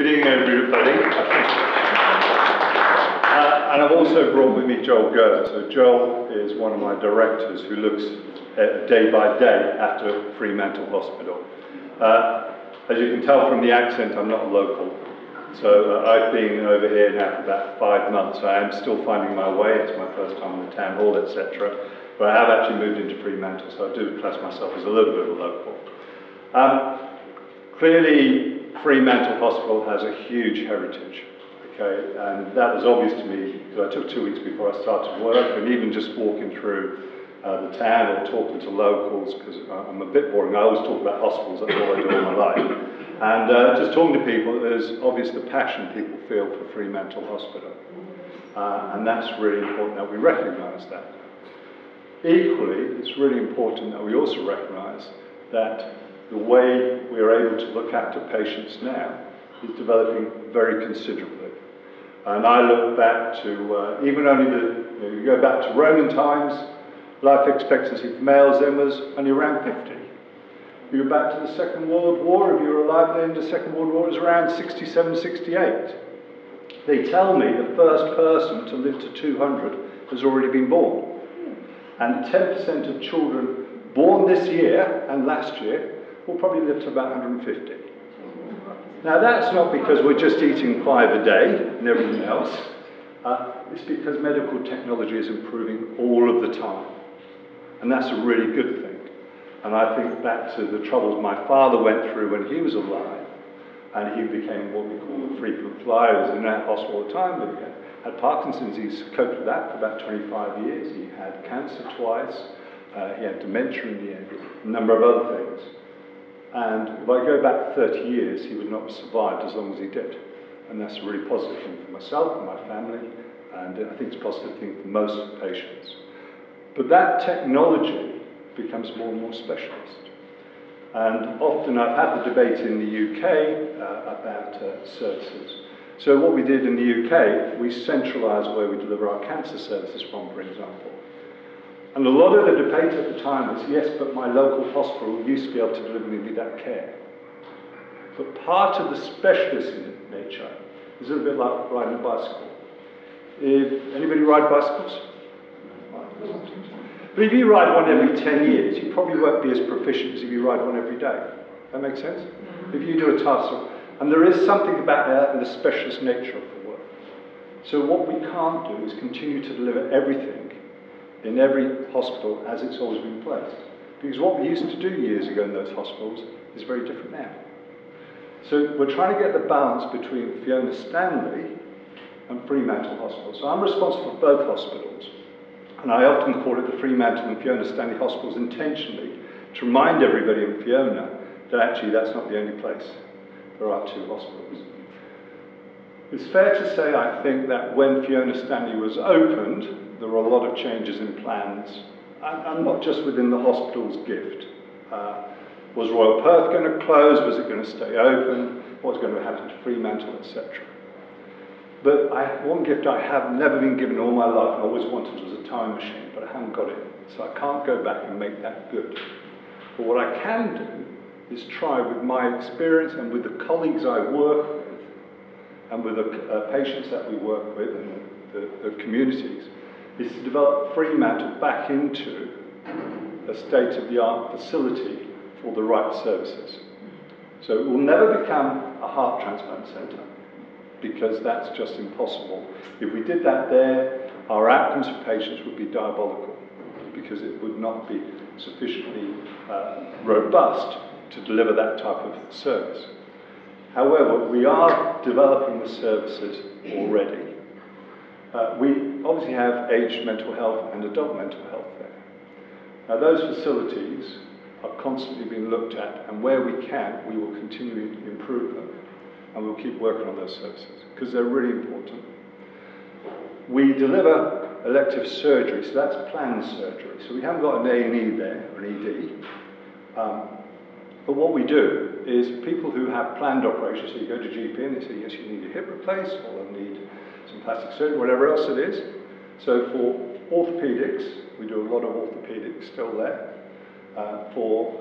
Good evening, everybody. And I've also brought with me Joel Gerber. So Joel is one of my directors who looks day by day after Fremantle Hospital. As you can tell from the accent, I'm not local. So I've been over here now for about 5 months. I am still finding my way. It's my first time in the town hall, etc. But I have actually moved into Fremantle, so I do class myself as a little bit of a local. Clearly, Fremantle Hospital has a huge heritage, okay? And that was obvious to me because I took 2 weeks before I started work, and even just walking through the town or talking to locals, because I'm a bit boring. I always talk about hospitals, that's all I do all my life. And just talking to people, there's obvious the passion people feel for Fremantle Hospital. And that's really important that we recognise that. Equally, it's really important that we also recognise that the way we are able to look after patients now is developing very considerably. And I look back to, even only the, you go back to Roman times, life expectancy for males then was only around 50. You go back to the Second World War, if you were alive then, the Second World War was around 67, 68. They tell me the first person to live to 200 has already been born. And 10% of children born this year and last year will probably live to about 150. Now that's not because we're just eating 5 a day and everything else. It's because medical technology is improving all of the time. And that's a really good thing. And I think back to the troubles my father went through when he was alive, and he became what we call a frequent flyer. He was in that hospital all the time, but he had Parkinson's. He's coped with that for about 25 years. He had cancer twice. He had dementia in the end, a number of other things. And if I go back 30 years, he would not have survived as long as he did. And that's a really positive thing for myself and my family, and I think it's a positive thing for most patients. But that technology becomes more and more specialist. And often I've had the debate in the UK about services. So what we did in the UK, we centralised where we deliver our cancer services from, for example. And a lot of the debate at the time was, yes, but my local hospital used to be able to deliver me that care. But part of the specialist nature is a little bit like riding a bicycle. If anybody ride bicycles? But if you ride one every 10 years, you probably won't be as proficient as if you ride one every day. That makes sense? If you do a task, and there is something about that and the specialist nature of the work. So what we can't do is continue to deliver everything in every hospital as it's always been placed. Because what we used to do years ago in those hospitals is very different now. So we're trying to get the balance between Fiona Stanley and Fremantle Hospital. So I'm responsible for both hospitals. And I often call it the Fremantle and Fiona Stanley Hospitals intentionally to remind everybody in Fiona that actually that's not the only place. There are two hospitals. It's fair to say, I think, that when Fiona Stanley was opened, there were a lot of changes in plans, and not just within the hospital's gift. Was Royal Perth going to close? Was it going to stay open? What was going to happen to Fremantle, etc.? But one gift I have never been given all my life, and always wanted, was a time machine, but I haven't got it. So I can't go back and make that good. But what I can do is try with my experience and with the colleagues I work with, and with the patients that we work with and the communities, is to develop Fremantle back into a state-of-the-art facility for the right services. So it will never become a heart transplant centre, because that's just impossible. If we did that there, our outcomes for patients would be diabolical, because it would not be sufficiently robust to deliver that type of service. However, we are developing the services already. We obviously have aged mental health and adult mental health there. Now those facilities are constantly being looked at, and where we can, we will continue to improve them. And we'll keep working on those services, because they're really important. We deliver elective surgery, so that's planned surgery. So we haven't got an A&E there, or an ED. But what we do is people who have planned operations, so you go to GP and they say, yes, you need a hip replace, or they'll need some plastic surgery, whatever else it is. So for orthopedics, we do a lot of orthopedics still there. For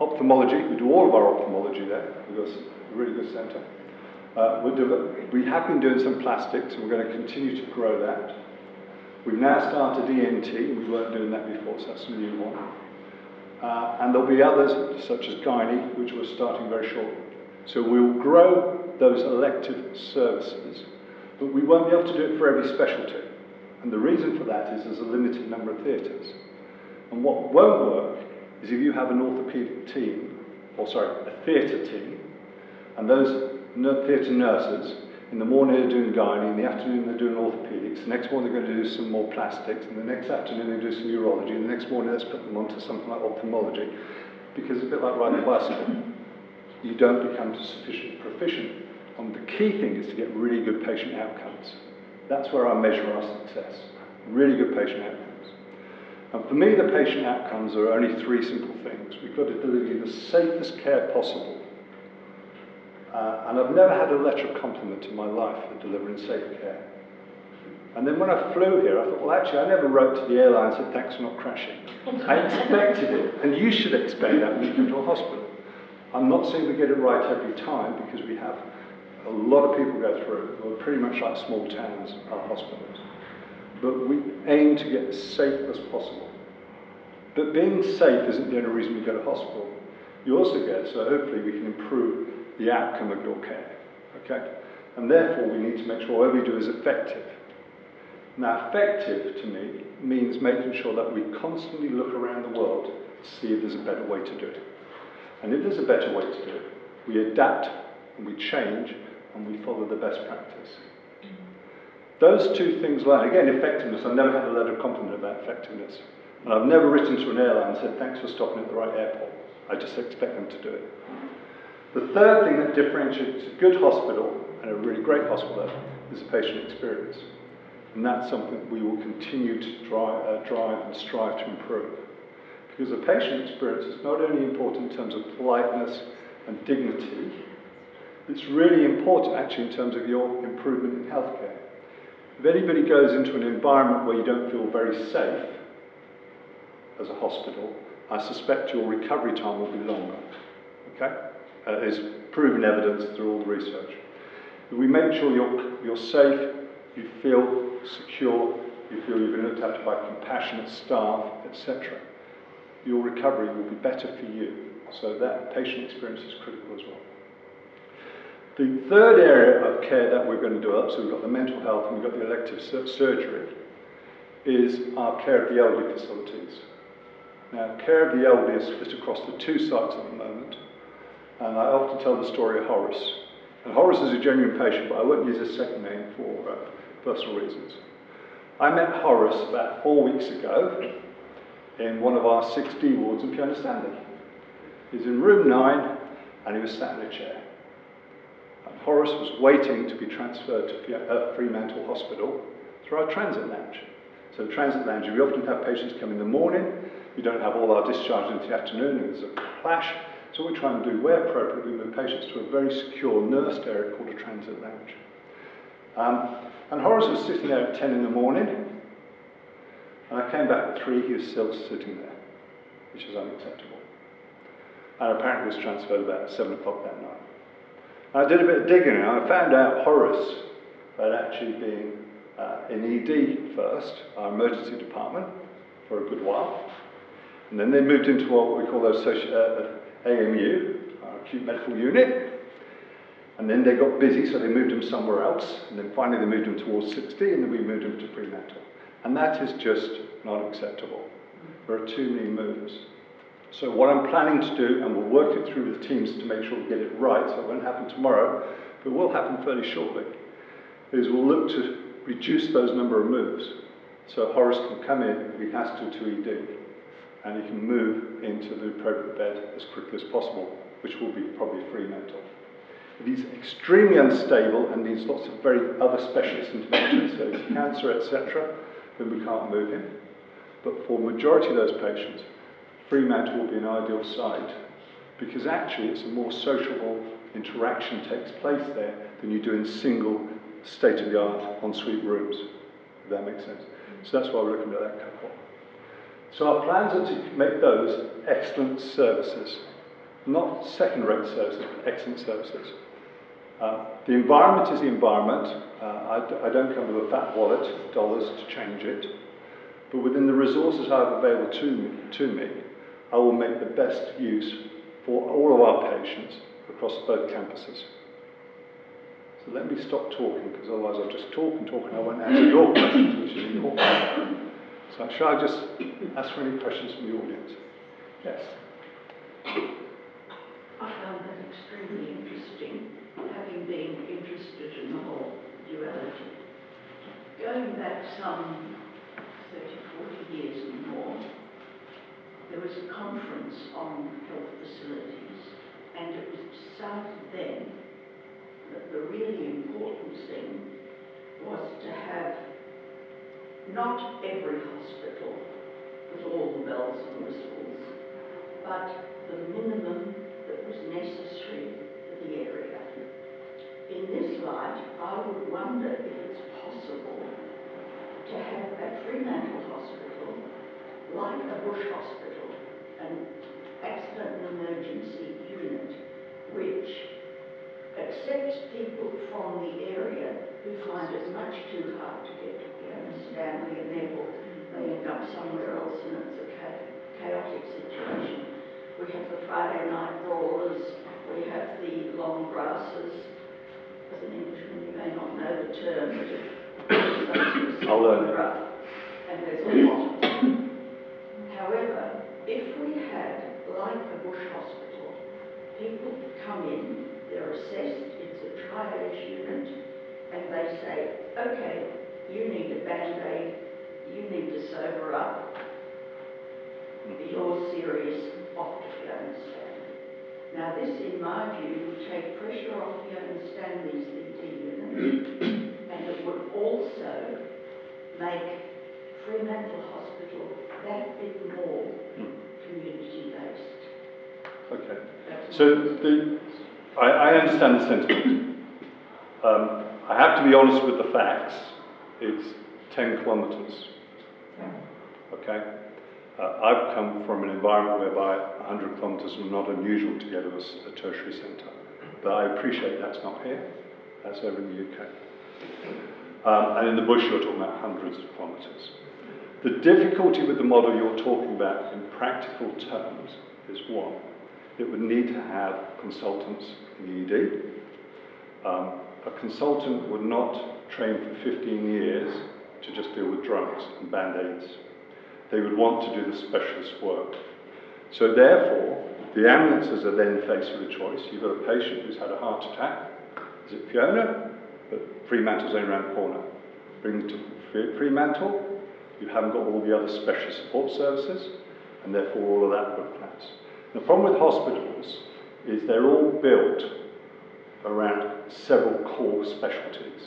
ophthalmology, we do all of our ophthalmology there. We've got a really good centre. We have been doing some plastics, and we're going to continue to grow that. We've now started ENT, and we weren't doing that before, so that's a new one. And there'll be others, such as gynae, which we're starting very shortly. So we'll grow those elective services, but we won't be able to do it for every specialty. And the reason for that is there's a limited number of theatres. And what won't work is if you have an orthopaedic team, or sorry, a theatre team, and those theatre nurses, in the morning they're doing gynae, in the afternoon they're doing orthopaedics, the next morning they're going to do some more plastics, and the next afternoon they do some urology, and the next morning let's put them onto something like ophthalmology, because it's a bit like riding a bicycle. You don't become sufficiently proficient. And the key thing is to get really good patient outcomes. That's where I measure our success, really good patient outcomes. And for me, the patient outcomes are only three simple things. We've got to deliver you the safest care possible. And I've never had a letter of compliment in my life for delivering safe care. And then when I flew here, I thought, well, actually, I never wrote to the airline and said, thanks for not crashing. I expected it, and you should expect that when you come to a hospital. I'm not saying we get it right every time, because we have a lot of people go through. We're pretty much like small towns, our hospitals. But we aim to get as safe as possible. But being safe isn't the only reason we go to hospital. You also go, so hopefully we can improve the outcome of your care, okay? And therefore we need to make sure what we do is effective. Now, effective to me means making sure that we constantly look around the world to see if there's a better way to do it. And if there's a better way to do it, we adapt and we change and we follow the best practice. Those two things line. Again, effectiveness, I've never had a letter of compliment about effectiveness. And I've never written to an airline and said, thanks for stopping at the right airport. I just expect them to do it. The third thing that differentiates a good hospital and a really great hospital is the patient experience. And that's something we will continue to drive and strive to improve. Because the patient experience is not only important in terms of politeness and dignity, it's really important actually in terms of your improvement in healthcare. If anybody goes into an environment where you don't feel very safe as a hospital, I suspect your recovery time will be longer. Okay? There's proven evidence through all the research. If we make sure you're safe, you feel secure, you feel you've been looked after by compassionate staff, etc., your recovery will be better for you. So that patient experience is critical as well. The third area of care that we're going to develop, so we've got the mental health and we've got the elective surgery, is our care of the elderly facilities. Now, care of the elderly is split across the two sites at the moment, and I often tell the story of Horace. And Horace is a genuine patient, but I won't use his second name for personal reasons. I met Horace about 4 weeks ago, in one of our 6D wards in Fiona Stanley. He was in room 9 and he was sat in a chair. And Horace was waiting to be transferred to Fremantle Hospital through our transit lounge. So the transit lounge, we often have patients come in the morning, we don't have all our discharges in the afternoon and there's a clash, so we try and do, where appropriate, we move patients to a very secure nursed area called a transit lounge. And Horace was sitting there at 10 in the morning. And I came back at 3, he was still sitting there, which is unacceptable. And apparently was transferred about 7 o'clock that night. And I did a bit of digging and I found out Horace had actually been in ED first, our emergency department, for a good while. And then they moved into what we call those AMU, our acute medical unit. And then they got busy, so they moved him somewhere else. And then finally they moved him towards 60, and then we moved him to Fremantle. And that is just not acceptable. There are too many moves. So what I'm planning to do, and we'll work it through with teams to make sure we get it right, so it won't happen tomorrow, but it will happen fairly shortly, is we'll look to reduce those number of moves. So Horace can come in, if he has to ED, and he can move into the appropriate bed as quickly as possible, which will be probably Fremantle. If he's extremely unstable and needs lots of very other specialist interventions, so cancer, etc., then we can't move him. But for the majority of those patients, Fremantle will be an ideal site, because actually it's a more sociable interaction takes place there than you do in single state-of-the-art ensuite rooms, if that makes sense. So that's why we're looking at that couple. So our plans are to make those excellent services, not second-rate services, but excellent services. The environment is the environment. I don't come with a fat wallet, dollars, to change it. But within the resources I have available to me, I will make the best use for all of our patients across both campuses. So let me stop talking, because otherwise I'll just talk and talk and I won't answer your questions, which is important. So shall I just ask for any questions from the audience? Yes. I found that extremely interesting, having been interested in the whole duality. Going back some 30, 40 years and more, there was a conference on health facilities, and it was decided then that the really important thing was to have not every hospital with all the bells and whistles, but the minimum that was necessary for the area. In this light, I would wonder if it's possible to have a Fremantle hospital like a bush hospital, an accident and emergency unit, which accepts people from the area who find it much too hard to get to Fiona Stanley, and therefore they end up somewhere else, and it's a chaotic situation. We have the Friday night brawlers, we have the long grasses. As an Englishman, you may not know the term, but it's I'll learn rough, and there's a lot. However, if we had, like a bush hospital, people come in, they're assessed, it's a triage unit, and they say, okay, you need a band-aid, you need to sober up, you're serious, off to Fiona Stanley. Now this, in my view, would take pressure off Fiona Stanley's CT unit, and it would also make Fremantle Hospital that bit more community-based. Okay, so I understand the sentiment. I have to be honest with the facts. It's 10 kilometres. Okay? I've come from an environment whereby 100 kilometres was not unusual to get us a tertiary centre. But I appreciate that's not here. That's over in the UK. And in the bush, you're talking about hundreds of kilometres. The difficulty with the model you're talking about in practical terms is one. It would need to have consultants in the ED. A consultant would not train for 15 years to just deal with drugs and band-aids. They would want to do the specialist work. So therefore, the ambulances are then faced with a choice. You've got a patient who's had a heart attack. Is it Fiona? But Fremantle's only around the corner. Bring them to Fremantle. You haven't got all the other specialist support services, and therefore all of that would collapse. The problem with hospitals is they're all built around several core specialties.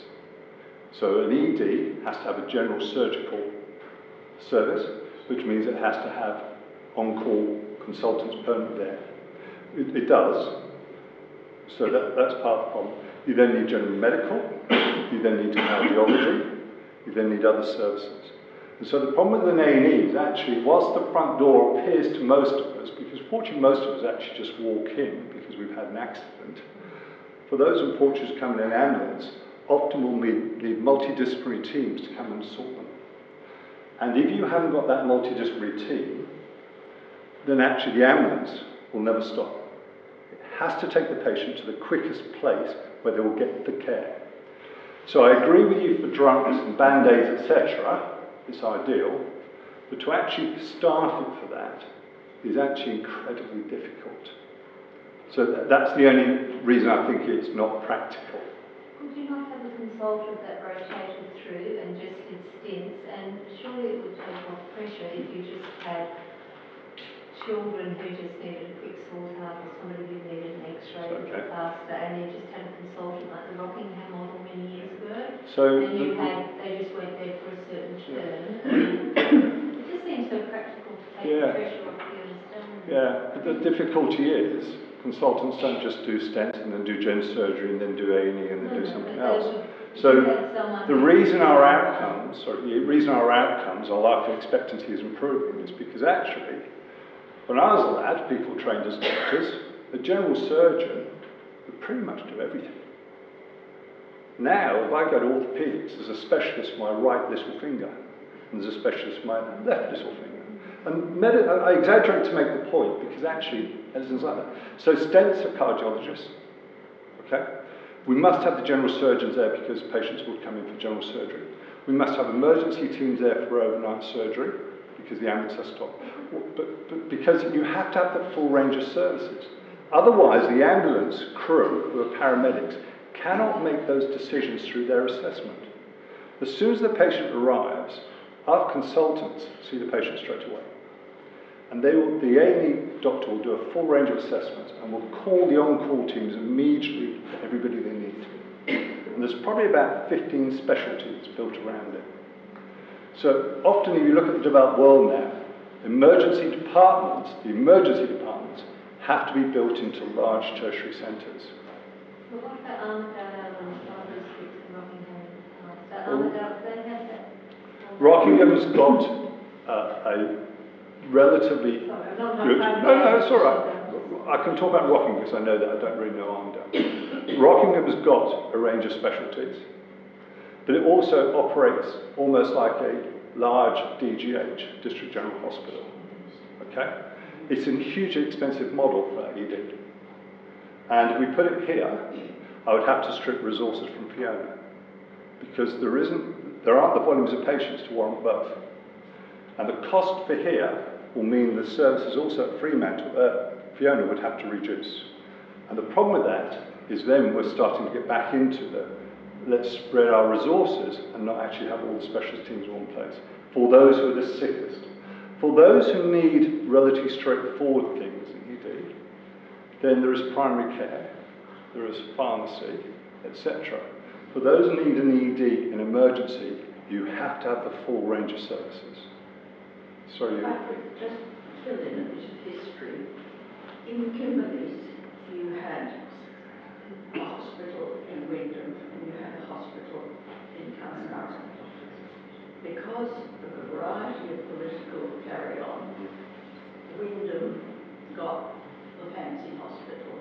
So an ED has to have a general surgical service, which means it has to have on-call consultants permanent there. It does, so that's part of the problem. You then need general medical, you then need cardiology, you then need other services. And so the problem with an A&E is actually, whilst the front door appears to most of us, because fortunately most of us actually just walk in because we've had an accident, for those unfortunates who come in an ambulance, often will need multidisciplinary teams to come and sort them. And if you haven't got that multidisciplinary team, then actually the ambulance will never stop. It has to take the patient to the quickest place where they will get the care. So I agree with you for drugs and band-aids, etc. It's ideal, but to actually staff it for that is actually incredibly difficult. So that's the only reason I think it's not practical. Could you not have a consultant that rotated through and just did stints? And surely it would take off pressure if you just had children who just needed a quick sore heart, or somebody who needed an x-ray faster, and you just had a consultant like the Rockingham model many years ago, and you had, they just went there for a certain turn. It just seems so practical to take the pressure off the understanding. Yeah, but the difficulty is consultants don't just do stents and then do gen surgery and then do A&E and then do something else. So the reason our outcomes, our life expectancy is improving, is because actually, when I was a lad, people trained as doctors. The general surgeon would pretty much do everything. Now, if I go to orthopaedics, there's a specialist for my right little finger, and there's a specialist for my left little finger. And I exaggerate to make the point, because actually, medicine's like that. So stents are cardiologists, okay? We must have the general surgeons there because patients would come in for general surgery. We must have emergency teams there for overnight surgery, because the ambulance has stopped. But because you have to have the full range of services. Otherwise, the ambulance crew, who are paramedics, cannot make those decisions through their assessment. As soon as the patient arrives, our consultants see the patient straight away. And they will, the A&E doctor will do a full range of assessments and will call the on-call teams immediately for everybody they need to. And there's probably about 15 specialties built around it. So often if you look at the developed world now, the emergency departments have to be built into large tertiary centres. Well, what about Rockingham? Rockingham's got a relatively good... No, it's all right. I can talk about Rockingham because I know that I don't really know Armidale. Rockingham's got a range of specialties, but it also operates almost like a large DGH, District General Hospital. Okay? It's a hugely expensive model for ED. And if we put it here, I would have to strip resources from Fiona, because there aren't the volumes of patients to warrant both. And the cost for here will mean the services also at Fremantle, Fiona would have to reduce. And the problem with that is then we're starting to get back into the let's spread our resources and not actually have all the specialist teams in one place for those who are the sickest. For those who need relatively straightforward things in ED, then there is primary care, there is pharmacy, etc. For those who need an ED in emergency, you have to have the full range of services. Sorry, you... I could just fill in a bit of history. In Kimberley's, you had a hospital in Wyndham, and you had a hospital in Carmarthen. Because of the variety of political carry-on, Wyndham got the fancy hospital,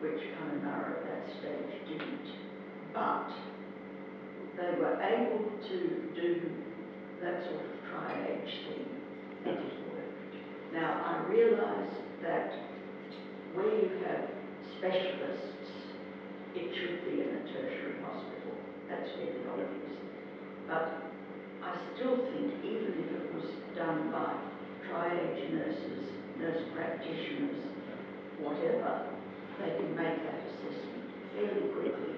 which Connemara at that stage didn't. But they were able to do that sort of triage thing, and it worked. Now, I realise that where you have specialists, it should be in a tertiary hospital. That's where the old is. But I still think even if it was done by triage nurses, nurse practitioners, whatever, they can make that assessment fairly quickly,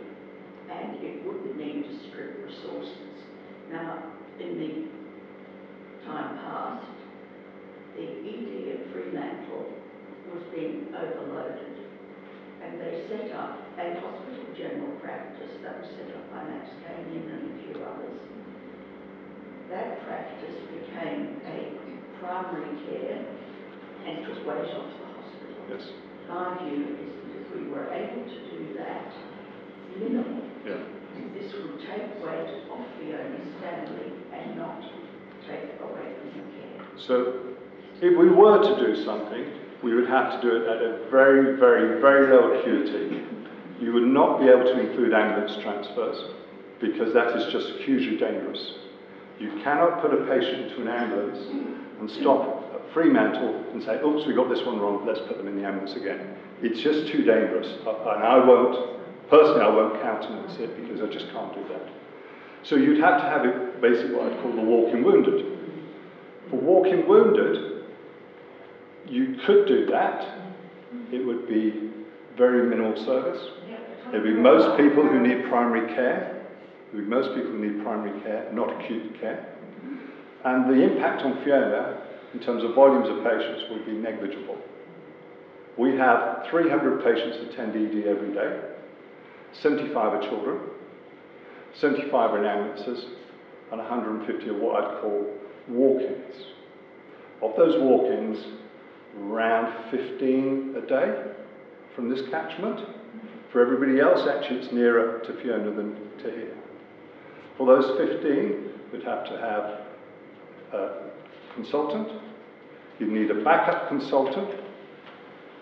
and it wouldn't need to strip resources. Now, in the time past, the ED at Fremantle was being overloaded, and they set up a hospital general practice that was set up by Max Damian and a few others. That practice became a primary care and took weight off the hospital. Yes. My view is that if we were able to do that, minimal, this would take weight off Fiona Stanley and not take away from the care. So if we were to do something, we would have to do it at a very, very, very low acuity. You would not be able to include ambulance transfers because that is just hugely dangerous. You cannot put a patient into an ambulance and stop at Fremantle and say, oops, we got this one wrong, let's put them in the ambulance again. It's just too dangerous. And I won't countenance it because I just can't do that. So you'd have to have it basically what I'd call the walking wounded. For walking wounded, you could do that. It would be very minimal service. There'd be most people who need primary care. Not acute care. And the impact on Fiona in terms of volumes of patients would be negligible. We have 300 patients attend ED every day. 75 are children. 75 are in ambulances. And 150 are what I'd call walk-ins. Of those walk-ins, around 15 a day from this catchment. For everybody else, actually, it's nearer to Fiona than to here. For those 15, we'd have to have a consultant. You'd need a backup consultant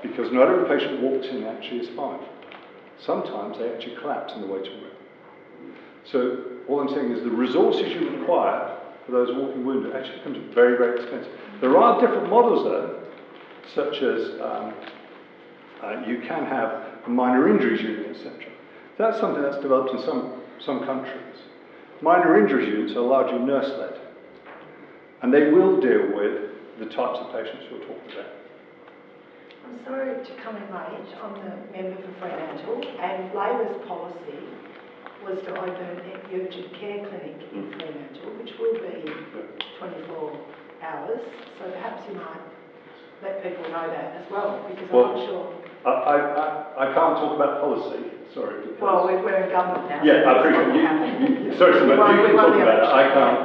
because not every patient walks in actually is fine. Sometimes they actually collapse on the way to work. So all I'm saying is the resources you require for those walking wounded actually becomes very, very expensive. There are different models though, such as you can have a minor injuries unit, etc. That's something that's developed in some countries. Minor injuries units are largely nurse-led, and they will deal with the types of patients we're talking about. I'm sorry to come in late. I'm the member for Fremantle, and Labor's policy was to open an urgent care clinic in Fremantle, which will be 24 hours, so perhaps you might let people know that as well, because well, I'm not sure. I can't talk about policy, sorry. Well, we're in government now. Yeah, so I appreciate you. Sorry, Samantha, you can talk about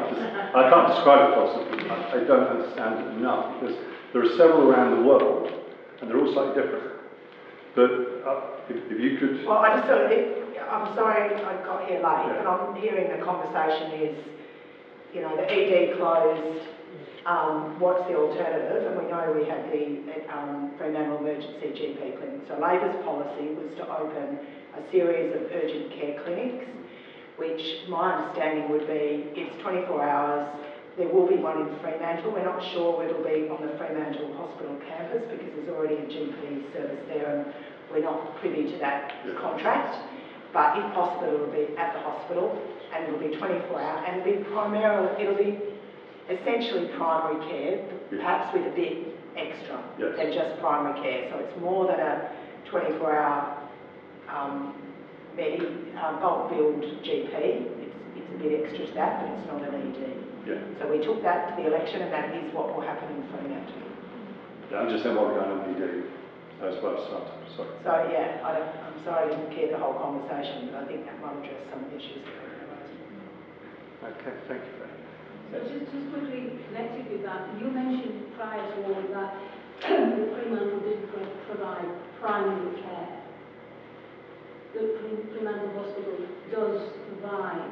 it. I can't describe a policy. I don't understand it enough, because there are several around the world, and they're all slightly different. But if you could... Well, I just thought, I'm sorry I got here late, but I'm hearing the conversation is, you know, the ED closed, what's the alternative? And we know we had the Fremantle Emergency GP clinic. So Labor's policy was to open a series of urgent care clinics, which my understanding would be it's 24 hours. There will be one in Fremantle. We're not sure whether it'll be on the Fremantle Hospital campus because there's already a GP service there and we're not privy to that contract. But if possible, it'll be at the hospital and it'll be 24 hours and it'll be primarily, it'll be essentially primary care, perhaps with a bit extra than just primary care. So it's more than a 24-hour bulk build GP. It's a bit extra to that, but it's not an ED. Yeah. So we took that to the election, and that is what will happen in Fremantle. Yeah, I'm just saying what we're going on ED as well. Sorry. So yeah, I'm sorry I didn't care the whole conversation, but I think that might address some issues that we're raising. Okay, thank you. So just quickly connected with that, you mentioned prior to all of that Fremantle did provide primary care. The Fremantle Hospital does provide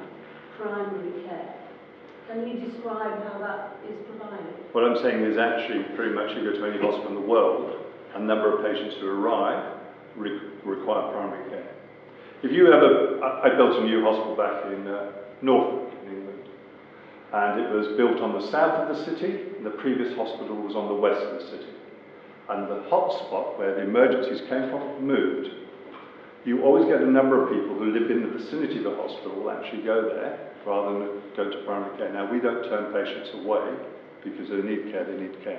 primary care. Can you describe how that is provided? What I'm saying is actually pretty much you go to any hospital in the world, a number of patients who arrive require primary care. If you have I built a new hospital back in Norfolk, in England, and it was built on the south of the city, and the previous hospital was on the west of the city. And the hotspot where the emergencies came from moved. You always get a number of people who live in the vicinity of the hospital will actually go there rather than go to primary care. Now, we don't turn patients away because they need care,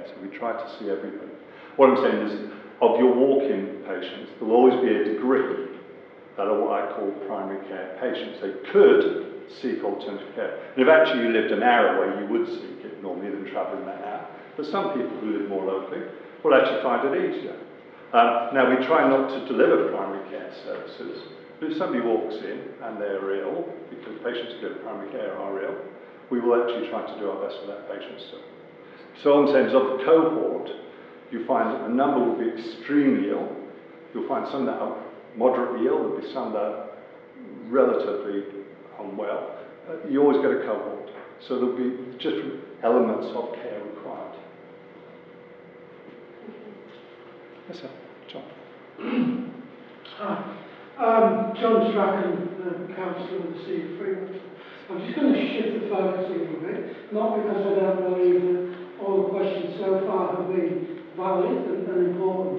so we try to see everybody. What I'm saying is, of your walk-in patients, there will always be a degree that are what I call primary care patients. They could seek alternative care. And if actually you lived an hour away, you would seek it normally than travelling that hour. But some people who live more locally will actually find it easier. Now, we try not to deliver primary care services, but if somebody walks in and they're ill, because patients who go to primary care are ill, we will actually try to do our best for that patient still. So all I'm saying is of the cohort, you find that a number will be extremely ill, you'll find some that are moderately ill, there'll be some that are relatively unwell. You always get a cohort, so there'll be different elements of care required. Yes, sir. John. Hi. John Strachan, the Councillor of the City of Fremantle. I'm just going to shift the focus a little bit, not because I don't believe that all the questions so far have been valid and important,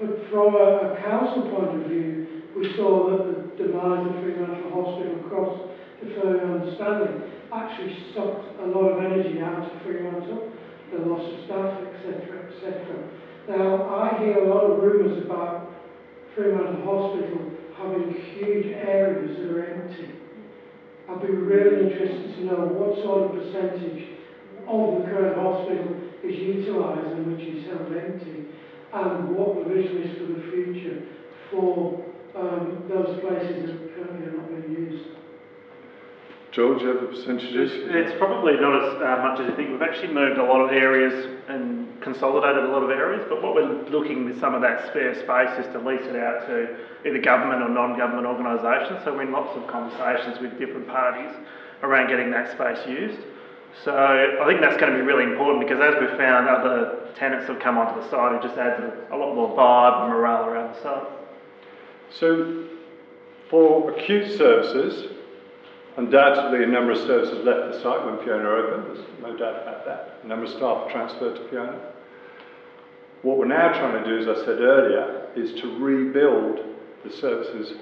but from a council point of view, we saw that the demise of Fremantle Hospital across the Fiona Stanley actually sucked a lot of energy out of Fremantle. The loss of staff, etc., etc. Now, I hear a lot of rumours about Fremantle Hospital having huge areas that are empty. I'd be really interested to know what sort of percentage of the current hospital is utilised and which is held empty, and what the vision is for the future for those places that currently are not being used. Joel, do you have the percentages? It's probably not as much as you think. We've actually moved a lot of areas and consolidated a lot of areas, but what we're looking with some of that spare space is to lease it out to either government or non-government organisations. So we're in lots of conversations with different parties around getting that space used. So I think that's going to be really important, because as we've found, other tenants have come onto the site. It just adds a lot more vibe and morale around the site. So for acute services, undoubtedly a number of services left the site when Fiona opened, there's no doubt about that. A number of staff transferred to Fiona. What we're now trying to do, as I said earlier, is to rebuild the services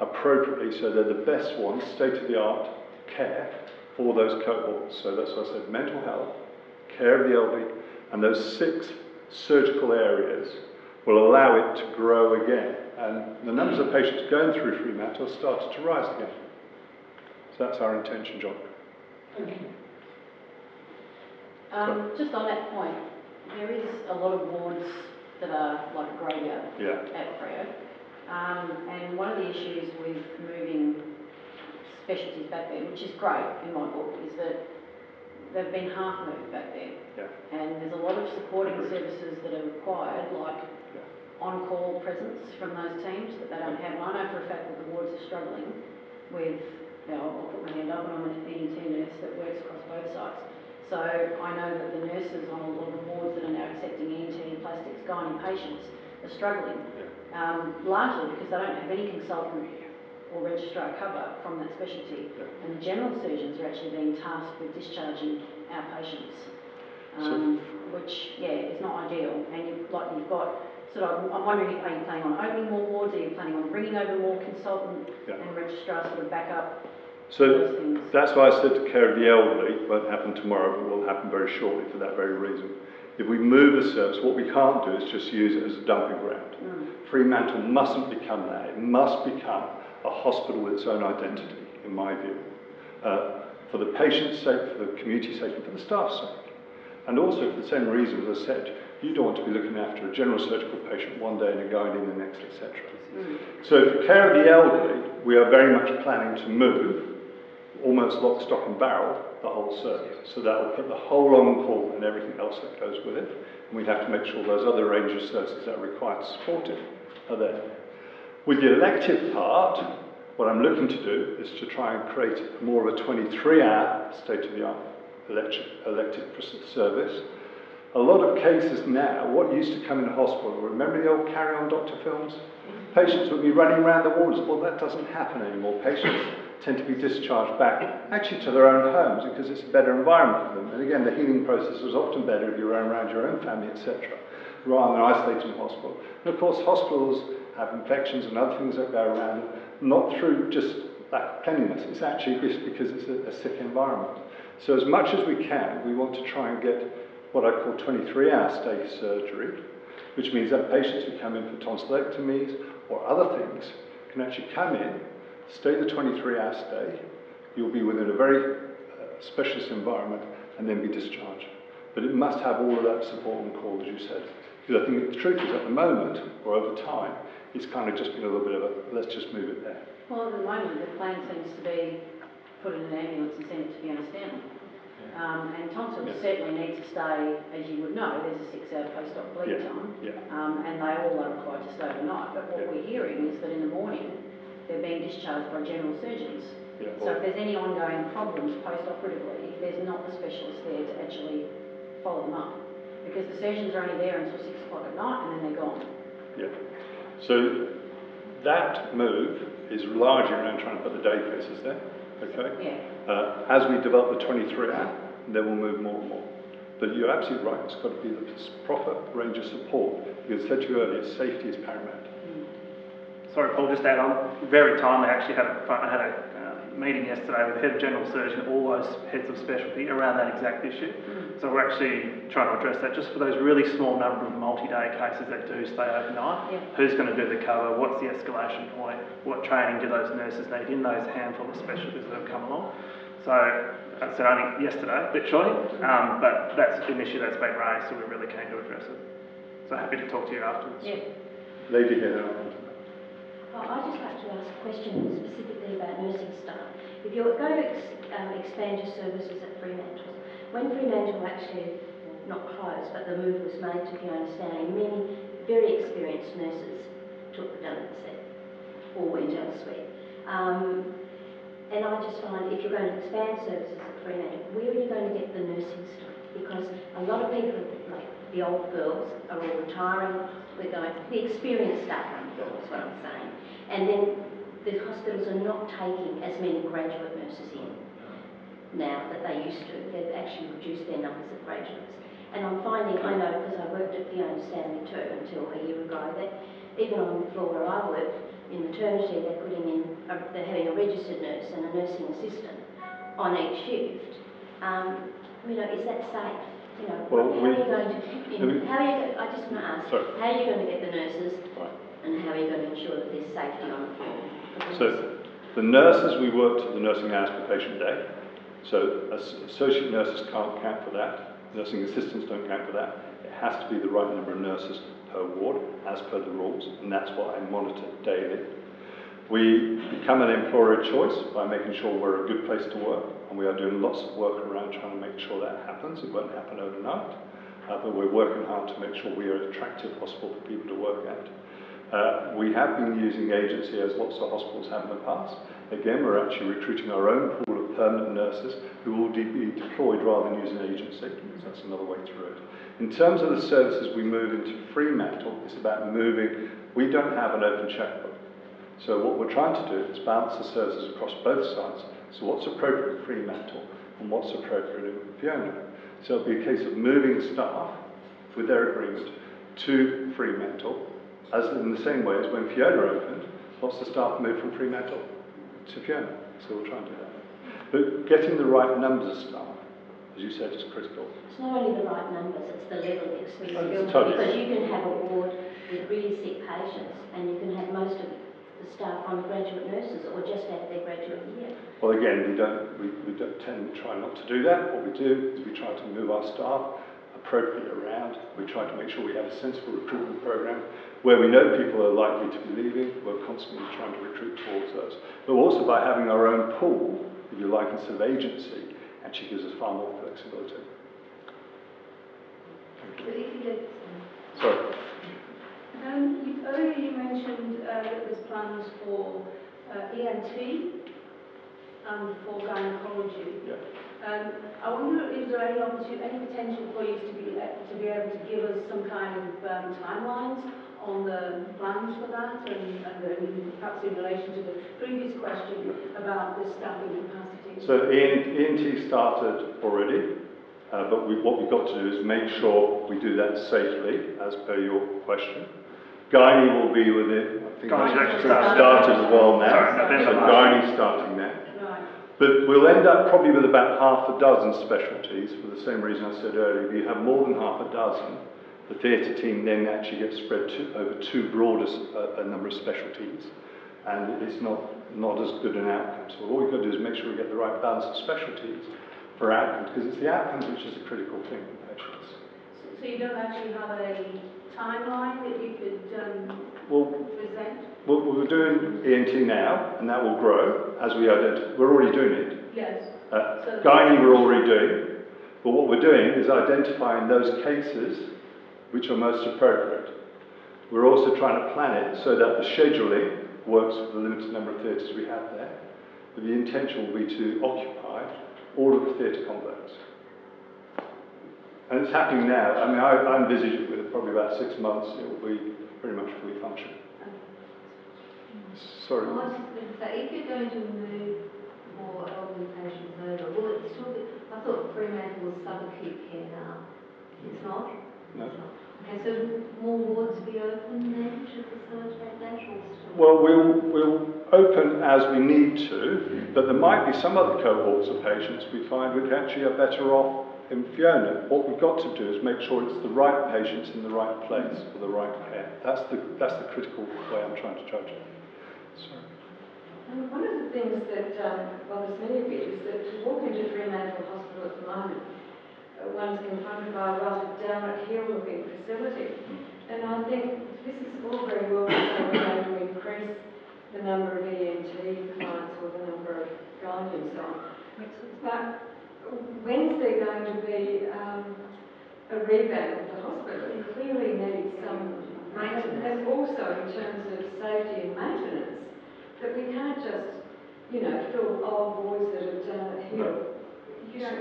appropriately so they're the best ones, state-of-the-art care for those cohorts. So that's what I said, mental health, care of the elderly, and those 6 surgical areas will allow it to grow again. And the numbers of patients going through Fremantle started to rise again. So that's our intention, John. Thank you. Just on that point, there is a lot of wards that are like a graveyard at Freo. And one of the issues with moving specialties back there, which is great in my book, is that they've been half moved back there. Yeah. And there's a lot of supporting services that are required, like on-call presence from those teams that they don't have. And I know for a fact that the wards are struggling with, you know, I'll put my hand up, and I'm an ENT nurse that works across both sites. So I know that the nurses on a lot of wards that are now accepting ENT and plastics gynae patients are struggling, largely because they don't have any consultant or registrar cover from that specialty, and the general surgeons are actually being tasked with discharging our patients, which is not ideal. And you've got sort of, I'm wondering, are you planning on opening more wards? Are you planning on bringing over more consultant and registrar sort of backup? So that's why I said to care of the elderly, it won't happen tomorrow, but it will happen very shortly for that very reason. If we move a service, what we can't do is just use it as a dumping ground. Fremantle mustn't become that. It must become a hospital with its own identity, in my view, for the patient's sake, for the community's sake, and for the staff's sake. And also for the same reasons I said, you don't want to be looking after a general surgical patient one day and a guy in the next, etc. So for care of the elderly, we are very much planning to move, almost lock, stock and barrel, the whole service. So that will put the whole on-call and everything else that goes with it. And we'd have to make sure those other range of services that are required to support it are there. With the elective part, what I'm looking to do is to try and create more of a 23-hour state-of-the-art elective service. A lot of cases now, what used to come in the hospital, remember the old carry-on doctor films? Patients would be running around the wards. Well, that doesn't happen anymore. Patients tend to be discharged back, actually, to their own homes, because it's a better environment for them. And again, the healing process is often better if you're around your own family, etc., rather than isolating the hospital. And of course, hospitals have infections and other things that go around, not through just lack of cleanliness, it's actually just because it's a sick environment. So as much as we can, we want to try and get what I call 23-hour stay surgery, which means that patients who come in for tonsillectomies or other things can actually come in, stay the 23-hour stay, you'll be within a very specialist environment, and then be discharged. But it must have all of that support and call, as you said. Because I think the truth is, at the moment, or over time, it's kind of just been a little bit of a, let's just move it there. Well, at the moment, the plan seems to be put in an ambulance and send it to Fiona Stanley. And tonsils certainly need to stay, as you would know, there's a 6-hour post-op bleed time, and they all are required to stay overnight. But what we're hearing is that in the morning, they're being discharged by general surgeons. So if there's any ongoing problems post-operatively, there's not the specialist there to actually follow them up. Because the surgeons are only there until 6 o'clock at night and then they're gone. So that move is largely around trying to put the day cases there, as we develop the 23-hour, then we'll move more and more. But you're absolutely right, it's got to be the proper range of support. Because I said to you earlier, safety is paramount. Sorry, Paul, just add on, very timely, I actually had a meeting yesterday with the head of general surgeon, all those heads of specialty around that exact issue. So we're actually trying to address that just for those really small number of multi-day cases that do stay overnight. Who's going to do the cover? What's the escalation point? What training do those nurses need in those handful of specialties that have come along? So that's only yesterday, literally, but that's an issue that's been raised, so we're really keen to address it. So happy to talk to you afterwards. Lady here. I just like to ask a question specifically about nursing staff. If you're going to expand your services at Fremantle, when Fremantle actually, not closed, but the move was made to Fiona Stanley, many very experienced nurses took redundancy or went elsewhere. And I just find if you're going to expand services at Fremantle, where are you going to get the nursing staff? Because a lot of people, like the old girls, are all retiring. We're going, the experienced staff are on the girls, is what I'm saying. And then the hospitals are not taking as many graduate nurses in now that they used to. They've actually reduced their numbers of graduates. And I'm finding, I know because I worked at Fiona Stanley too until a year ago, that even on the floor where I work in maternity, they're putting in, they're having a registered nurse and a nursing assistant on each shift. You know, is that safe? You know, well, how are you going to? I just want to ask, sorry, how are you going to get the nurses, and how are you going to ensure that there's safety on the floor? So the nurses, we work to the nursing hours per patient day. So associate nurses can't count for that. Nursing assistants don't count for that. It has to be the right number of nurses per ward, as per the rules, and that's what I monitor daily. We become an employer of choice by making sure we're a good place to work, and we are doing lots of work around trying to make sure that happens. It won't happen overnight, but we're working hard to make sure we are an attractive hospital for people to work at. We have been using agency, as lots of hospitals have in the past. Again, we're actually recruiting our own pool of permanent nurses who will be deployed rather than using agency. So that's another way through it. In terms of the services we move into Fremantle, it's about moving. We don't have an open checkbook. So what we're trying to do is balance the services across both sides. So what's appropriate at Fremantle and what's appropriate at Fiona? So it'll be a case of moving staff with their agreement to Fremantle. As in the same way as when Fiona opened, lots of staff moved from Fremantle to Fiona, so we'll try and do that. But getting the right numbers of staff, as you said, is critical. It's not only the right numbers, it's the level of accessibility. Totally. Because you can have a ward with really sick patients, and you can have most of the staff on graduate nurses or just at their graduate year. Well, again, we try not to do that. What we do is we try to move our staff appropriately around. We try to make sure we have a sensible recruitment program. Where we know people are likely to be leaving, we're constantly trying to recruit towards those. But also by having our own pool, if you like, instead of agency, actually gives us far more flexibility. Thank you. Sorry. Earlier you mentioned that there's plans for ENT and for gynecology. Yeah. I wonder, is there any potential for you to be able to give us some kind of timelines on the plans for that, and perhaps in relation to the previous question about the staffing capacity? So ENT started already, but what we've got to do is make sure we do that safely, as per your question. Gynae will be with it, I think that's started as well now, so Gynae's starting now. But we'll end up probably with about half a dozen specialties, for the same reason I said earlier. If you have more than half a dozen, the theatre team then actually gets spread over too broad a number of specialties, and it's not as good an outcome. So all we've got to do is make sure we get the right balance of specialties for outcomes, because it's the outcomes which is the critical thing for patients. So you don't actually have a timeline that you could present? Well, we're doing ENT now, and that will grow as we identify. We're already doing it. Yes. So Gynae we're already doing, but what we're doing is identifying those cases which are most appropriate. We're also trying to plan it so that the scheduling works for the limited number of theatres we have there, but the intention will be to occupy all of the theatre complex. And it's happening now. I mean, I envisage it with probably about 6 months, it will be pretty much fully functioning. Sorry. I was just going to say, if you're going to move more elderly patients over, will it still be? I thought Fremantle was sub-acute care now. It's not? No. Okay, so more wards be open then to facilitate that? Well, we'll open as we need to, but there might be some other cohorts of patients we find we actually are better off in Fiona. What we've got to do is make sure it's the right patients in the right place for the right care. That's the critical way I'm trying to judge it. Sorry. And one of the things that bothers me a bit is that to walk into Fremantle Hospital at the moment, one's confronted by a rather down-at-heel-looking facility. And I think this is all very well because we're going to increase the number of ENT clients or the number of gynae and so on. But when's there going to be a revamp of the hospital? It clearly needs some maintenance, and also in terms of safety and maintenance. That we can't just, you know, fill all wars that have done it here. You know,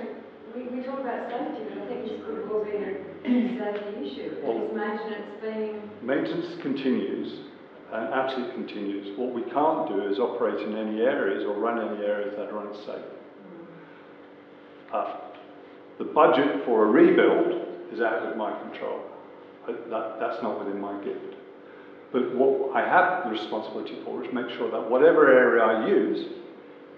we talk about safety, but I think this could well be a safety issue. Well, just imagine it's being... Maintenance continues, and absolutely continues. What we can't do is operate in any areas or run any areas that are unsafe. The budget for a rebuild is out of my control. That's not within my gift. But what I have the responsibility for is make sure that whatever area I use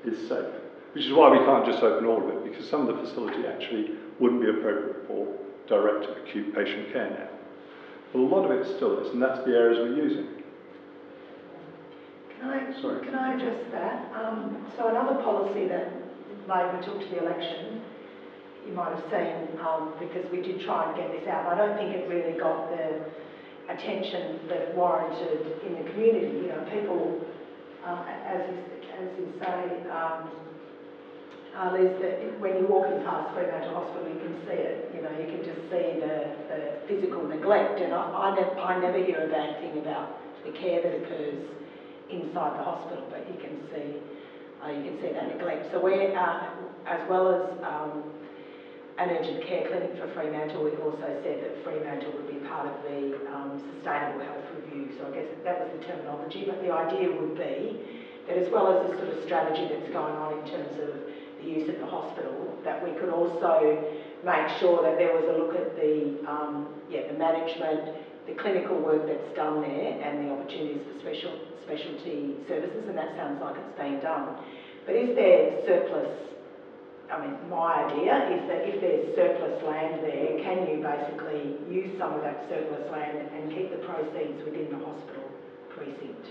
is safe, which is why we can't just open all of it, because some of the facility actually wouldn't be appropriate for direct acute patient care now. But a lot of it still is, and that's the areas we're using. Can I address that? So another policy that Labor took to the election, you might have seen, because we did try and get this out, but I don't think it really got the attention that warranted in the community. You know, people, as you say, Liz, that when you're walking past Fremantle Hospital, you can see it. You know, you can just see the physical neglect, and I never hear a bad thing about the care that occurs inside the hospital, but you can see that neglect. So we're, as well as an urgent care clinic for Fremantle, we've also said that Fremantle would be part of the sustainable health review. So I guess that was the terminology, but the idea would be that as well as the sort of strategy that's going on in terms of the use of the hospital, that we could also make sure that there was a look at the management, the clinical work that's done there, and the opportunities for specialty services, and that sounds like it's being done. But is there surplus? I mean, my idea is that if there's surplus land there, can you basically use some of that surplus land and keep the proceeds within the hospital precinct?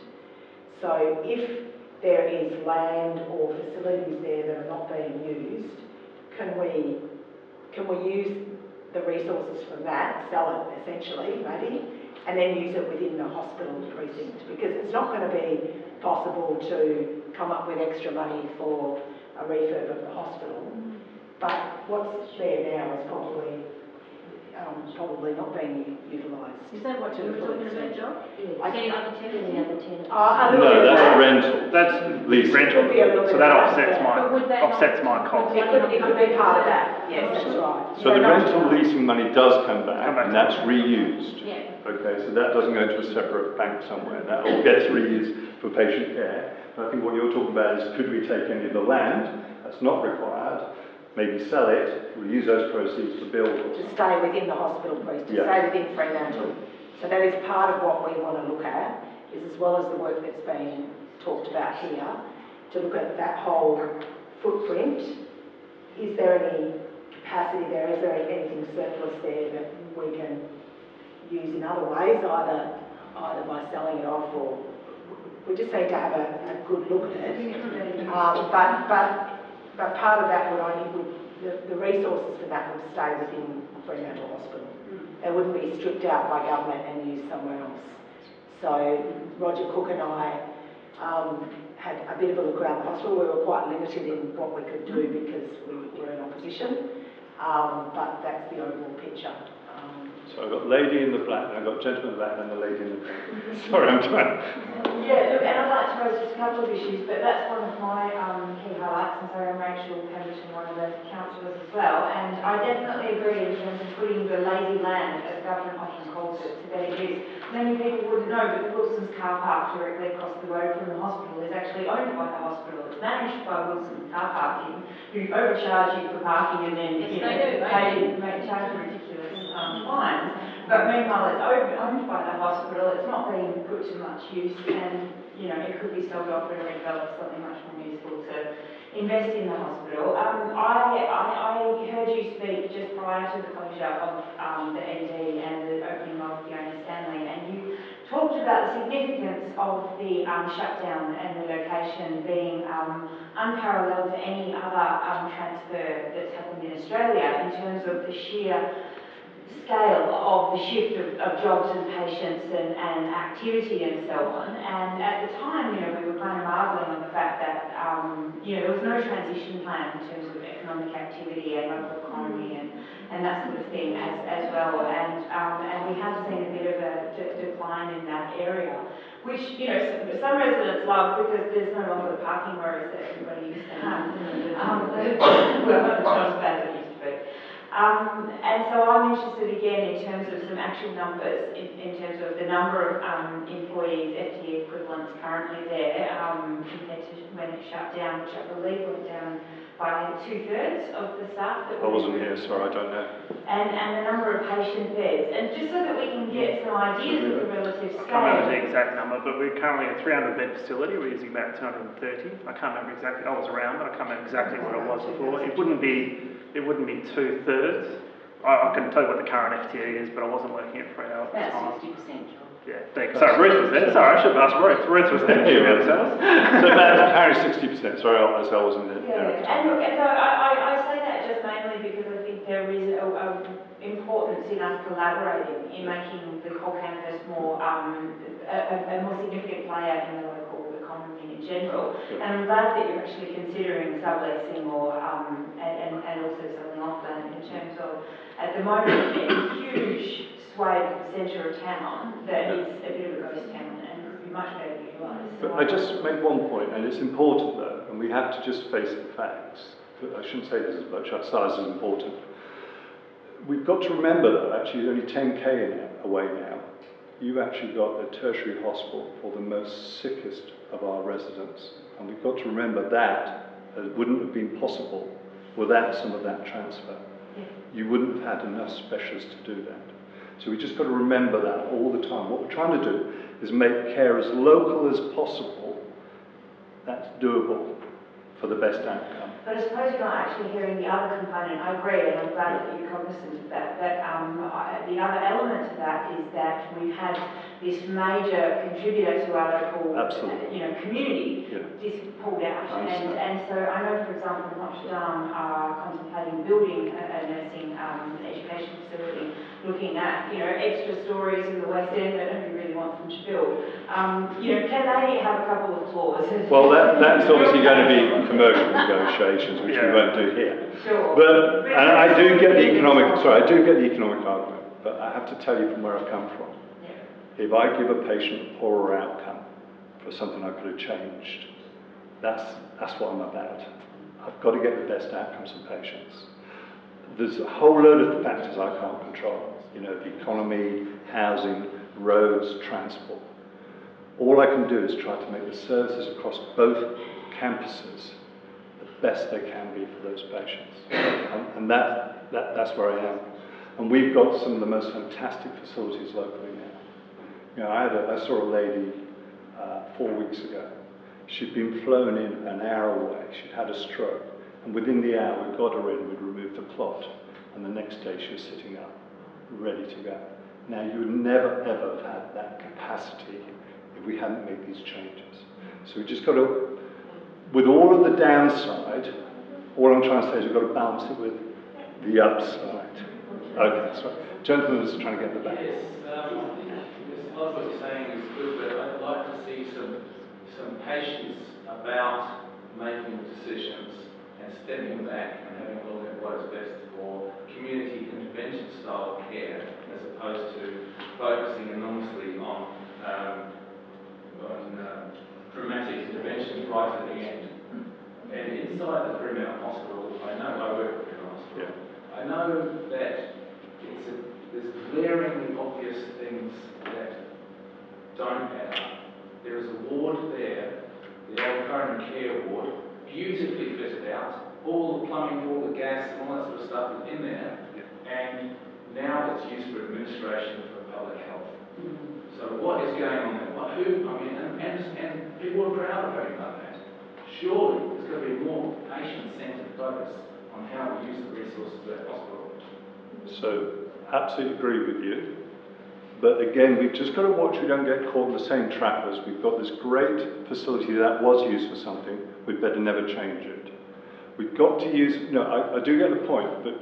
So if there is land or facilities there that are not being used, can we use the resources from that, sell it essentially, maybe, and then use it within the hospital precinct? Because it's not going to be possible to come up with extra money for a refurb of the hospital, but what's there now is probably not being utilised. Is that what you're talking about, John? No, that's rental. That's lease rental. So that offsets my cost. It could be part of that. Yes, that's right. So the rental leasing money does come back, and that's reused. Yeah. Okay, so that doesn't go into a separate bank somewhere. That all gets reused for patient care. I think what you're talking about is, could we take any of the land that's not required, maybe sell it, reuse those proceeds to build? To stay within the hospital, please, stay within Fremantle. So that is part of what we want to look at, is as well as the work that's being talked about here, to look at that whole footprint. Is there any capacity there? Is there anything surplus there that we can use in other ways, either by selling it off or... We just need to have a good look at it, but part of that the resources for that would stay within Fremantle Hospital. They wouldn't be stripped out by government and used somewhere else. So Roger Cook and I had a bit of a look around the hospital. We were quite limited in what we could do because we were in opposition, but that's the overall picture. So I've got lady in the black, and I've got gentleman in the black, and the lady in the black. Sorry, I'm trying. Yeah, look, and I'd like to raise just a couple of issues, but that's one of my key highlights, and so I'm Rachel Pendleton, one of the councillors as well, and I definitely agree in terms of putting the lazy land, as government often calls it, to better use. Many people wouldn't know, but the Wilson's Car Park directly across the road from the hospital is actually owned by the hospital. It's managed by Wilson's Car Parking, who overcharge you for parking and then, they charge you ridiculous fines. But meanwhile, it's owned by the hospital. It's not being put to much use, and it could be sold off and redeveloped something much more useful to invest in the hospital. I heard you speak just prior to the closure of the ED and the opening of Fiona Stanley, and you talked about the significance of the shutdown and the location being unparalleled to any other transfer that's happened in Australia in terms of the sheer scale of the shift of jobs and patients and activity and so on. And at the time, we were kind of marvelling on the fact that, there was no transition plan in terms of economic activity and local economy and that sort of thing as well. And we have seen a bit of a decline in that area. which, you know, some residents love because there's no longer the parking worries that everybody used to have. Well, it's not as bad as it used to be. And so I'm interested again in terms of some actual numbers, in terms of the number of employees, FTE equivalents currently there, compared to when it shut down, which I believe went down by 2/3 of the staff. That I wasn't here, sorry, I don't know. And the number of patient beds. And just so that we can get some ideas of the relative scale. I can't remember the exact number, but we're currently a 300 bed facility. We're using about 230. I can't remember exactly. I was around, but I can't remember exactly what it was before. It wouldn't be 2/3. I can tell you what the current FTE is, but I wasn't working at Freo at the time. About 60%. Yeah, sorry, Ruth was there. Sorry, I should have asked Ruth. Ruth was there. Yeah, so that was apparently 60%. Sorry, I wasn't there. Yeah, and so I say that just mainly because I think there is an importance in us collaborating in making the core campus more a more significant player in the local economy in general. And I'm glad that you're actually considering subleasing or and also selling off land in terms of at the moment a huge centre of town that is a bit of a ghost town and would be much better utilised. But I just make one point, and it's important though, and we have to just face the facts. I shouldn't say this as much, our size is important. We've got to remember though, actually, only 10k away now. You've actually got a tertiary hospital for the most sickest of our residents, and we've got to remember that it wouldn't have been possible without some of that transfer. Yeah. You wouldn't have had enough specialists to do that. So we just got to remember that all the time. What we're trying to do is make care as local as possible. That's doable for the best outcome. But I suppose you're not actually hearing the other component. I agree, and I'm glad that you're cognizant of that. But the other element to that is that we've had this major contributor to our local community just pulled out. And so I know, for example, Notre Dame are contemplating building a nursing education facility, looking at, extra stories in the West End that nobody really wants them to build. Can they have a couple of floors? Well, that's obviously going to be commercial negotiations, which we won't do here. Sure. But and I do get the economic argument, but I have to tell you from where I come from. Yeah. If I give a patient a poorer outcome for something I could have changed, that's what I'm about. I've got to get the best outcomes for patients. There's a whole load of factors I can't control. The economy, housing, roads, transport. All I can do is try to make the services across both campuses the best they can be for those patients. And that's where I am. And we've got some of the most fantastic facilities locally now. I saw a lady 4 weeks ago. She'd been flown in an hour away. She'd had a stroke. And within the hour, we got her in, we'd removed the clot. And the next day, she was sitting up, ready to go. Now, you would never, ever have had that capacity if we hadn't made these changes. So we just got to, with all of the downside, all I'm trying to say is we've got to balance it with the upside. Okay, sorry. Gentleman was trying to get the back. Yes, a lot of what you're saying is good, but I'd like to see some patience about making decisions and stepping back and having a look at what is best for community intervention style care as opposed to focusing enormously on dramatic interventions right at the end. And inside the Fremantle Hospital, I know I work at the hospital, I know that there's glaringly obvious things that don't add up. There is a ward there, the old coronary care ward, beautifully fitted out, all the plumbing, all the gas, and all that sort of stuff is in there, and now it's used for administration for public health. So what is going on there? And people are proud about that. Surely there's got to be more patient-centred focus on how we use the resources of that hospital. So, absolutely agree with you, but again, we've just got to watch we don't get caught in the same trap as we've got this great facility that was used for something, we'd better never change it. We've got to use, I do get the point, but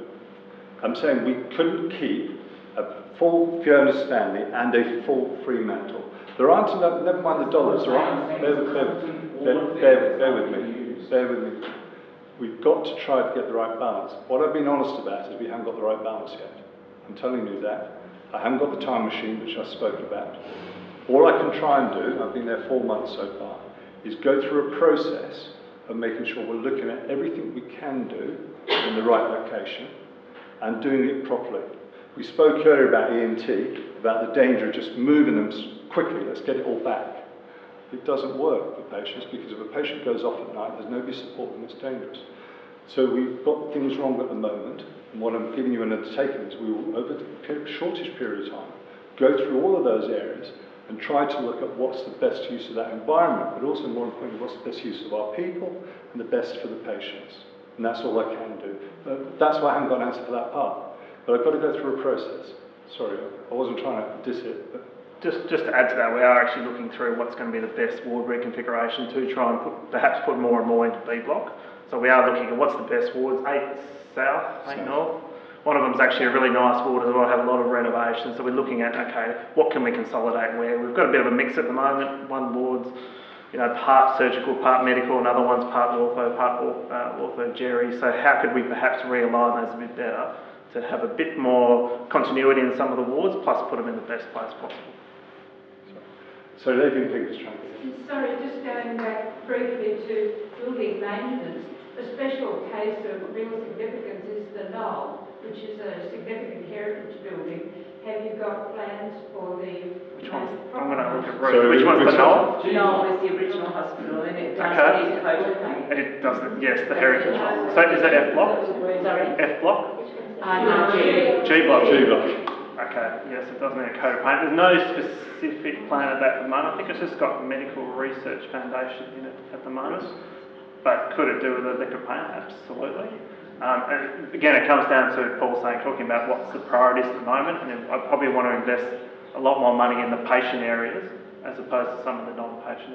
I'm saying we couldn't keep a full Fiona Stanley and a full Fremantle. There aren't enough, never mind the dollars, there aren't, bear with me. We've got to try to get the right balance. What I've been honest about is we haven't got the right balance yet. I'm telling you that. I haven't got the time machine, which I spoke about. All I can try and do, I've been there 4 months so far, is go through a process of making sure we're looking at everything we can do in the right location and doing it properly. We spoke earlier about EMT, about the danger of just moving them quickly, let's get it all back. It doesn't work for patients, because if a patient goes off at night, there's nobody supporting them, it's dangerous. So we've got things wrong at the moment, and what I'm giving you an undertaking is we will, over the shortest period of time, go through all of those areas and try to look at what's the best use of that environment, but also more importantly, what's the best use of our people and the best for the patients. And that's all I can do. That's why I haven't got an answer for that part. But I've got to go through a process. Sorry, I wasn't trying to diss it. But just to add to that, we are actually looking through what's going to be the best ward reconfiguration to try and perhaps put more and more into B block. So we are looking at what's the best wards, 8 South, 8 North. One of them is actually a really nice ward as well, had a lot of renovations. So we're looking at, okay, what can we consolidate where? We've got a bit of a mix at the moment. One ward's, you know, part surgical, part medical, another one's part ortho, part ortho-geri. So how could we perhaps realign those a bit better to have a bit more continuity in some of the wards, plus put them in the best place possible? So they've been things trying. Sorry, just going back briefly to building maintenance, a special case of real significance is the Knoll, which is a significant heritage building. Have you got plans for the... Which one? I'm going to look at which one's the Knoll? The Knoll is the original hospital, and it does need coaching. And it doesn't, yes, the heritage. So is that F block? Sorry? F block? No, G. G block. G block. Okay, yes, it does need a coat of paint. There's no specific plan at that at the moment. I think it's just got Medical Research Foundation in it at the moment. But could it do with a lick of paint? Absolutely. And again, it comes down to Paul saying, talking about what's the priorities at the moment, and I probably want to invest a lot more money in the patient areas as opposed to some of the non-patient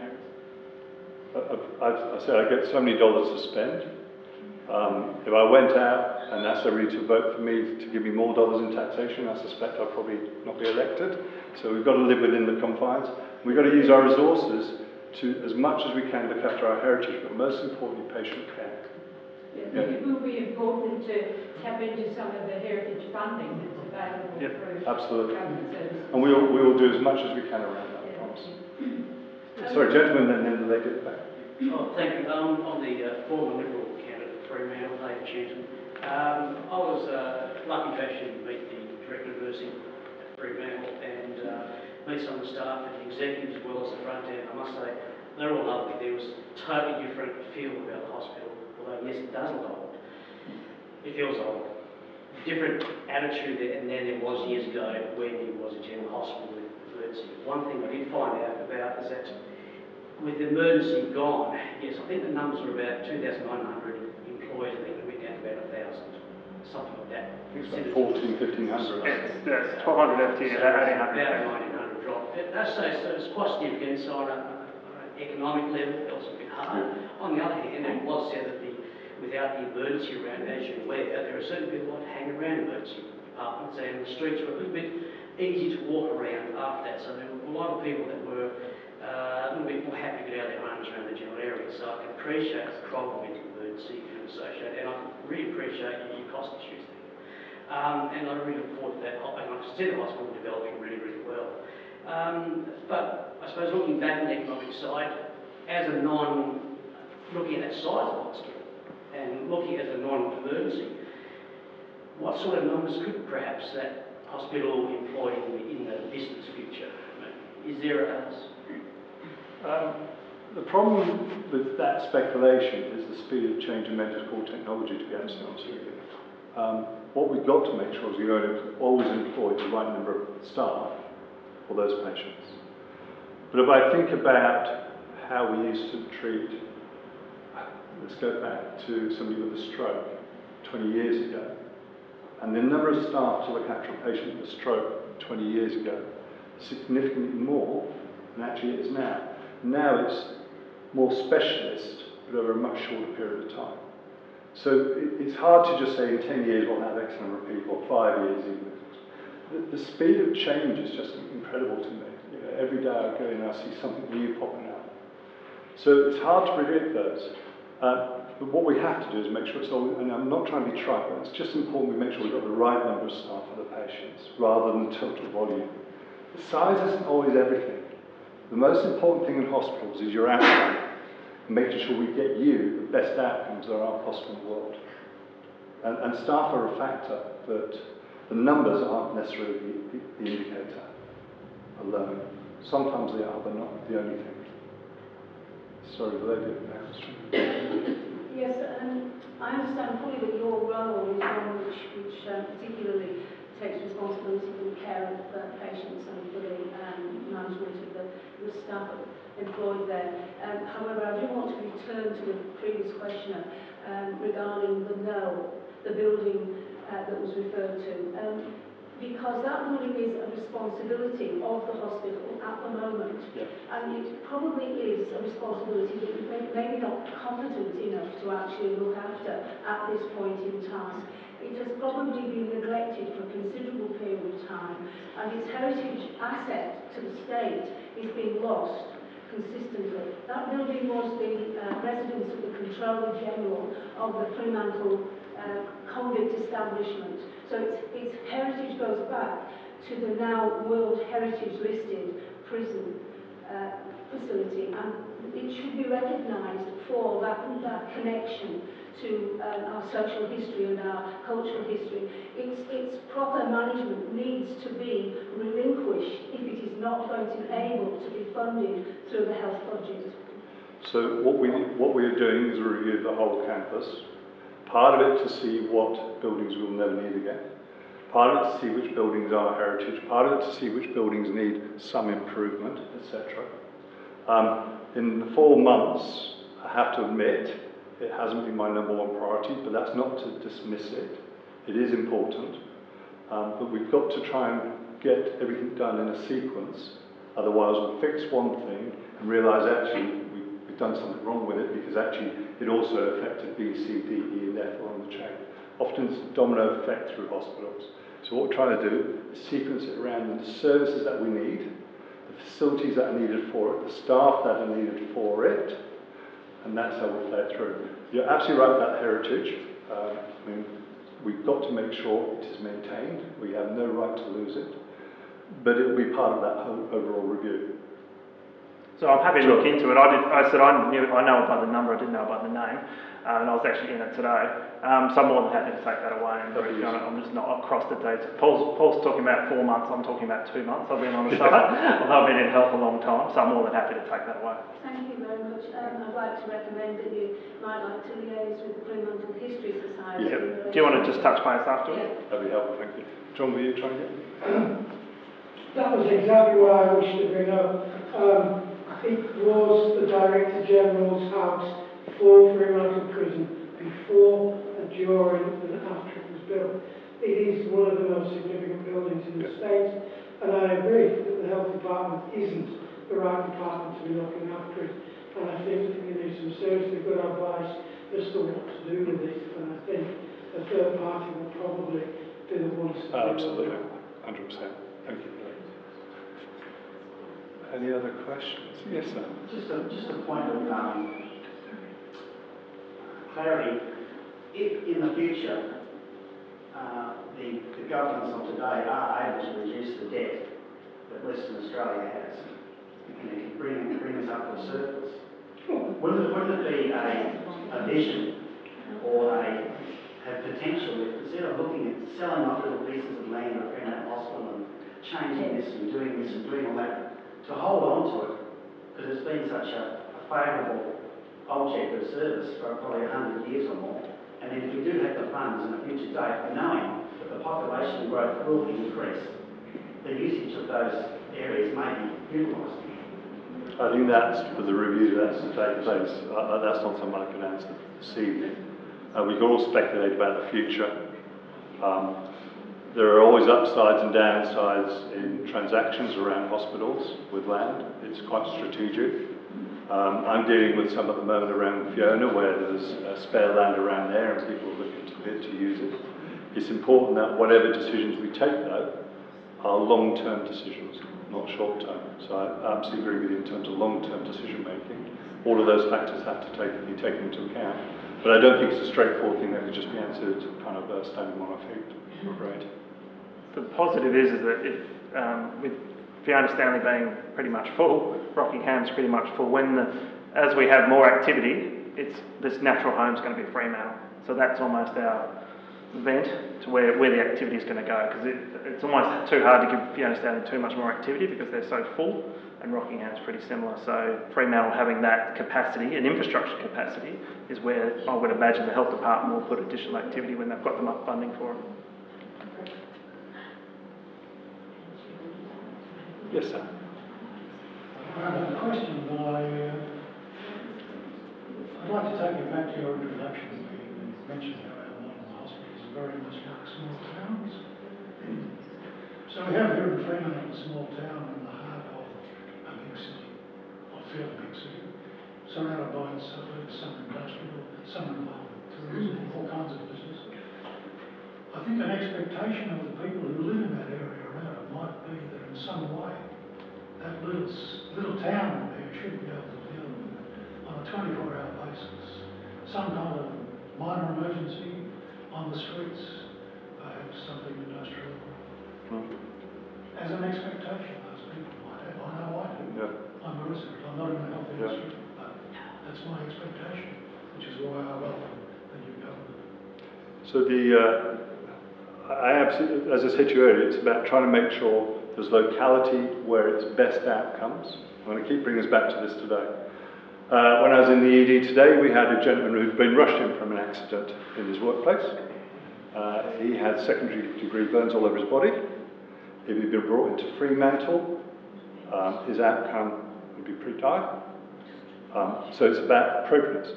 areas. I said I get so many dollars to spend. If I went out and asked everybody to vote for me to give me more dollars in taxation, I suspect I'd probably not be elected. So we've got to live within the confines. We've got to use our resources to, as much as we can, look after our heritage, but most importantly, patient care. Yeah. It will be important to tap into some of the heritage funding that's available through absolutely. Government services. And we will do as much as we can around that, I promise. Sorry, gentlemen, and then the lady at the back. Oh, thank you. On the former Liberal candidate, Fremantle, David Shinton, I was lucky to actually meet the Director of Nursing at Fremantle and meet some of the staff and the executives as well as the front end. I must say, they're all lovely. There was a totally different feel about the hospital. Although yes, it does look old. It feels old. Different attitude there, and then there was years ago when it was a general hospital with emergency. One thing I did find out about is that with the emergency gone, yes, I think the numbers were about 2,900 employees, I think it went down to about 1,000, something like that. It's like 1,500. That's 1,200 FTE, so about 1,900 drop. So it's quite significant. So on an economic level, it was a bit hard. Yeah. On the other hand, it was said that without the emergency around, as you're aware, there are certain people that hang around emergency departments, and the streets were a little bit easy to walk around after that. So there were a lot of people that were a little bit more happy to get out of their homes around the general area. So I can appreciate the problem with the emergency and associated, and I can really appreciate your cost issues there. And I really look forward to that, and I can see the hospital developing really, really well. But I suppose looking back on the economic side, as a looking at that size of the hospital, and looking at a non-emergency, what sort of numbers could perhaps that hospital employ in the distant future? Is there a... The problem with that speculation is the speed of change in medical technology, to be absolutely honest with you. What we've got to make sure is we always employ the right number of staff for those patients. But if I think about how we used to treat, let's go back to somebody with a stroke 20 years ago, and the number of staff to look after a patient with a stroke 20 years ago is significantly more than actually it is now. Now it's more specialist, but over a much shorter period of time. So it's hard to just say in 10 years we'll have X number of people, 5 years even. The speed of change is just incredible to me. You know, every day I go in and I see something new popping up. So it's hard to predict those. But what we have to do is make sure it's all, and I'm not trying to be trite, but it's just important we make sure we've got the right number of staff for the patients, rather than total volume. The size isn't always everything. The most important thing in hospitals is your outcome, and making sure we get you the best outcomes there are possible in the world. And staff are a factor, but the numbers aren't necessarily the indicator alone. Sometimes they are, but not the only thing. Sorry, but they did that. Yes, I understand fully that your role is one which particularly takes responsibility for the care of patients and for the management of the staff employed there. However, I do want to return to the previous questioner regarding the NOEL, the building that was referred to, because that building is a responsibility of the hospital at the moment, yeah. And it probably is a responsibility that you're maybe not competent enough to actually look after at this point in time. It has probably been neglected for a considerable period of time, and its heritage asset to the state is being lost consistently. That building was the residence of the Controller General of the Fremantle Convict Establishment. So its heritage goes back to the now World Heritage Listed prison facility, and it should be recognised for that connection to our social history and our cultural history. Its proper management needs to be relinquished if it is not going to be able to be funded through the health budget. So what we are doing is a review of the whole campus, part of it to see what buildings we'll never need again, part of it to see which buildings are heritage, part of it to see which buildings need some improvement, etc. In the 4 months, I have to admit, it hasn't been my number one priority, but that's not to dismiss it. It is important, but we've got to try and get everything done in a sequence. Otherwise, we'll fix one thing and realise actually we've done something wrong with it, because actually it also affected B, C, D, E, and F along the chain. Often it's a domino effect through hospitals. So what we're trying to do is sequence it around the services that we need, the facilities that are needed for it, the staff that are needed for it, and that's how we play it through. You're absolutely right about heritage. I mean, we've got to make sure it is maintained. We have no right to lose it, but it will be part of that whole overall review. So I'm happy to look into it. I know about the number, I didn't know about the name, and I was actually in it today. So I'm more than happy to take that away and brief you on it. I'm just not across the dates. Paul's talking about 4 months, I'm talking about 2 months. I've been on the summer, although I've been in health a long time, so I'm more than happy to take that away. Thank you very much. I'd like to recommend that you might like to liaise with the Fremantle History Society. Yep. Do you want to just touch base afterwards? Yeah. That'd be helpful, thank you. John, were you trying to get me? That was exactly what I wished to bring up. It was the Director General's house for Fremantle Prison before, and during, and after it was built. It is one of the most significant buildings in the state, and I agree that the health department isn't the right department to be looking after it. And I think that we need some seriously good advice as to what to do with it, and I think a third party will probably be the one to do it. Absolutely, 100%. Thank you. Any other questions? Yes, sir. Just a point of clarity. If in the future the governments of today are able to reduce the debt that Western Australia has, and it can bring us up to the surface, wouldn't it be a vision or a potential if instead of looking at selling off little pieces of land or in a hospital and changing this and doing all that, to hold on to it, because it's been such a favourable object of service for probably 100 years or more. And if we do have the funds in a future date, knowing that the population growth will increase, the usage of those areas may be utilised. I think that's for the review that's to take place. That's not something I can answer this evening. We can all speculate about the future. There are always upsides and downsides in transactions around hospitals with land. It's quite strategic. I'm dealing with some at the moment around Fiona, where there's spare land around there and people are looking to bid to use it. It's important that whatever decisions we take, though, are long-term decisions, not short-term. So I absolutely agree with you in terms of long-term decision-making. All of those factors have to be taken into account. But I don't think it's a straightforward thing that could just be answered kind of standing on our feet, I'm afraid. The positive is that if with Fiona Stanley being pretty much full, Rockingham's pretty much full. As we have more activity, this natural home's going to be Fremantle. So that's almost our vent to where the activity is going to go, because it's almost too hard to give Fiona Stanley too much more activity because they're so full, and Rockingham's pretty similar. So Fremantle having that capacity and infrastructure capacity is where I would imagine the health department will put additional activity when they've got them up funding for it. Yes, sir. I have a question by... I'd like to take you back to your introduction where you mentioned how our modern hospitals are very much like small towns. So we have here in Fremantle a small town in the heart of a big city, or fairly big city, surrounded by suburbs, some industrial, some involved with tourism, all kinds of business. I think an expectation of the people who live in that area around it might be that in some way that little town there should be able to deal with on a 24-hour basis some kind of minor emergency on the streets, perhaps something industrial. As an expectation, those people might have. I know I do. Yeah. I'm a resident. I'm not in the health industry, but that's my expectation, which is why I welcome the new government. So as I said to you earlier, it's about trying to make sure there's locality where it's best outcomes. I'm going to keep bringing us back to this today. When I was in the ED today, we had a gentleman who'd been rushed in from an accident in his workplace. He had secondary degree burns all over his body. If he'd been brought into Fremantle, his outcome would be pretty dire. So it's about appropriateness.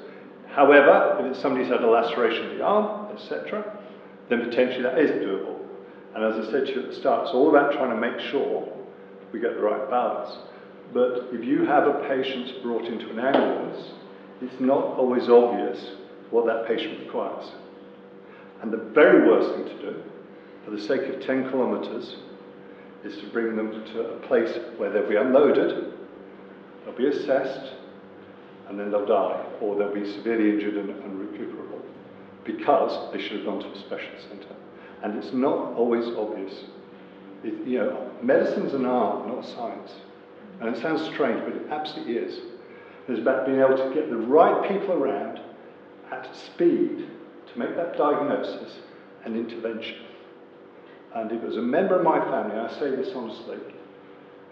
However, if somebody's had a laceration of the arm, etc., then potentially that is doable. And as I said to you at the start, it's all about trying to make sure we get the right balance. But if you have a patient brought into an ambulance, it's not always obvious what that patient requires. And the very worst thing to do, for the sake of 10 kilometres, is to bring them to a place where they'll be unloaded, they'll be assessed, and then they'll die, or they'll be severely injured and unrecuperable, because they should have gone to a special centre. And it's not always obvious. Medicine's an art, not science. And it sounds strange, but it absolutely is. It's about being able to get the right people around at speed to make that diagnosis and intervention. And if it was a member of my family, I say this honestly,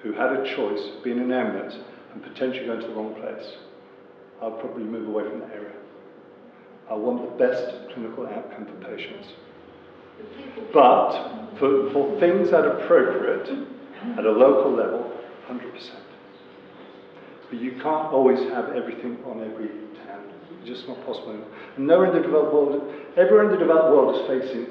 who had a choice of being in an ambulance and potentially going to the wrong place, I'd probably move away from that area. I want the best clinical outcome for patients. But for things that are appropriate at a local level, 100%. But you can't always have everything on every town. It's just not possible. Everywhere in the developed world is facing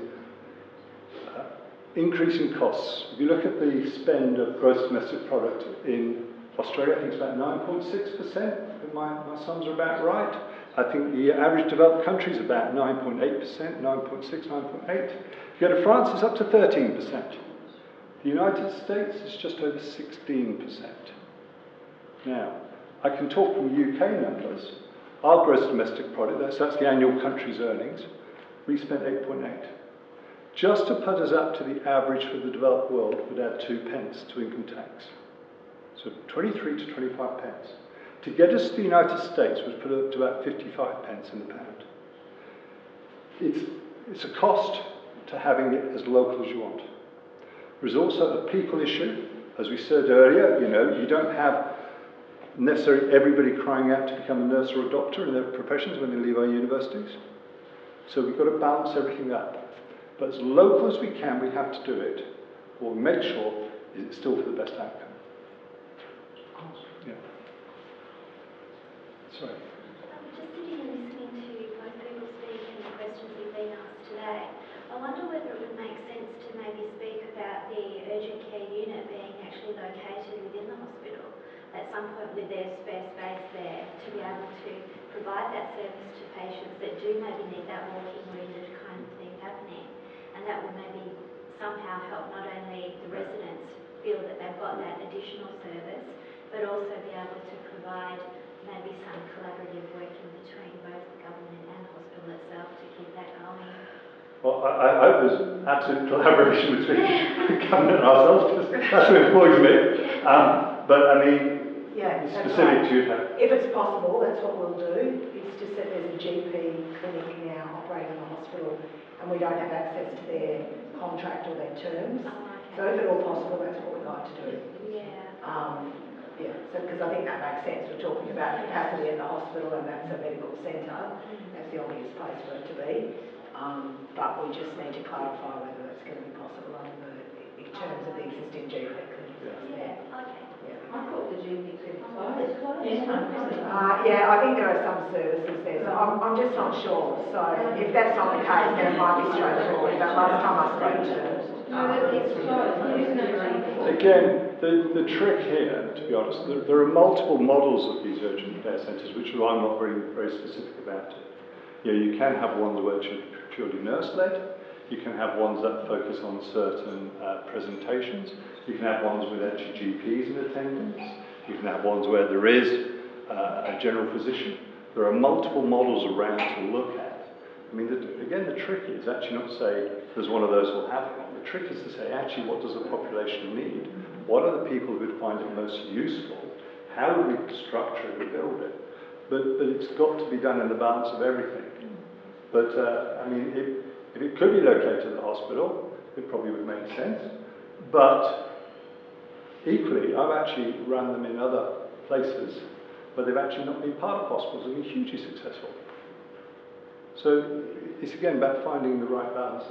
increasing costs. If you look at the spend of gross domestic product in Australia, I think it's about 9.6%, if my sums are about right. I think the average developed country is about 9.8%, 9.6, 9.8. If you go to France, it's up to 13%. The United States is just over 16%. Now, I can talk from UK numbers. Our gross domestic product, that's the annual country's earnings, we spent 8.8. Just to put us up to the average for the developed world would add 2 pence to income tax. So 23 to 25 pence. To get us to the United States was put up to about 55 pence in the pound. It's a cost to having it as local as you want. There's also a people issue. As we said earlier, you don't have necessarily everybody crying out to become a nurse or a doctor in their professions when they leave our universities. So we've got to balance everything up. But as local as we can, we have to do it, or make sure it's still for the best outcome. Sorry. I'm just sitting and listening to both people speak and the questions we've been asked today. I wonder whether it would make sense to maybe speak about the urgent care unit being actually located within the hospital at some point with their spare space there to be able to provide that service to patients that do maybe need that walking wounded kind of thing happening. And that would maybe somehow help not only the residents feel that they've got that additional service, but also be able to provide maybe some collaborative work in between both the government and the hospital itself to keep that going. Well, I hope there's absolute collaboration between the government and ourselves, because that's what employs me. But I mean, yeah, specific to that. If it's possible, that's what we'll do. It's just that there's a GP clinic now operating in the hospital and we don't have access to their contract or their terms. So if at all possible, that's what we'd like to do. Yeah. Yeah, because so, I think that makes sense. We're talking about capacity in the hospital and that's a medical centre. That's the obvious place for it to be. But we just need to clarify whether it's going to be possible under the terms of the existing GP clinics. Yeah. Yeah, okay. Yeah. I thought the GP clinics were. Yeah, I think there are some services there, so I'm just not sure. So if that's not the case, then it might be straightforward. But last time I spoke to Again, the trick here, to be honest, there are multiple models of these urgent care centres, which I'm not very specific about. You know, you can have ones that are purely nurse-led, you can have ones that focus on certain presentations, you can have ones with actually GPs in attendance, you can have ones where there is a general physician. There are multiple models around to look at. I mean, again, the trick is actually not to say there's one of those will have one. The trick is to say, actually, what does the population need? What are the people who would find it most useful? How would we structure it and build it? But it's got to be done in the balance of everything. But, I mean, if it could be located at the hospital, it probably would make sense. But equally, I've actually run them in other places, but they've actually not been part of hospitals and been hugely successful. So it's again about finding the right balance.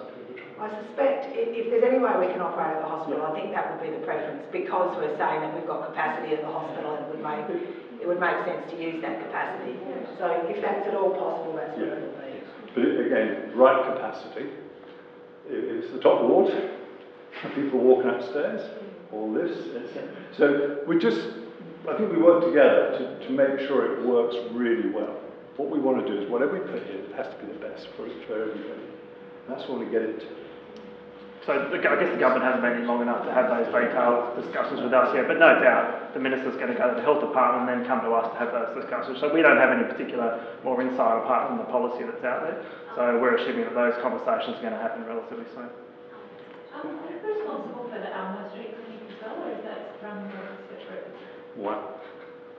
I suspect if there's any way we can operate at the hospital, I think that would be the preference, because we're saying that we've got capacity at the hospital and it would make sense to use that capacity. So if that's at all possible, that's what it would be. But again, right capacity. It's the top ward, people walking upstairs or lifts, etc. So I think we work together to make sure it works really well. What we want to do is whatever we put in has to be the best for everybody. And that's what we get it to. So I guess the government hasn't been in long enough to have those detailed discussions with us yet, but no doubt the minister's going to go to the health department and then come to us to have those discussions. So we don't have any particular more insight apart from the policy that's out there. So we're assuming that those conversations are going to happen relatively soon. Are you responsible for the Alma Street clinic as well, or is that from the separate? One.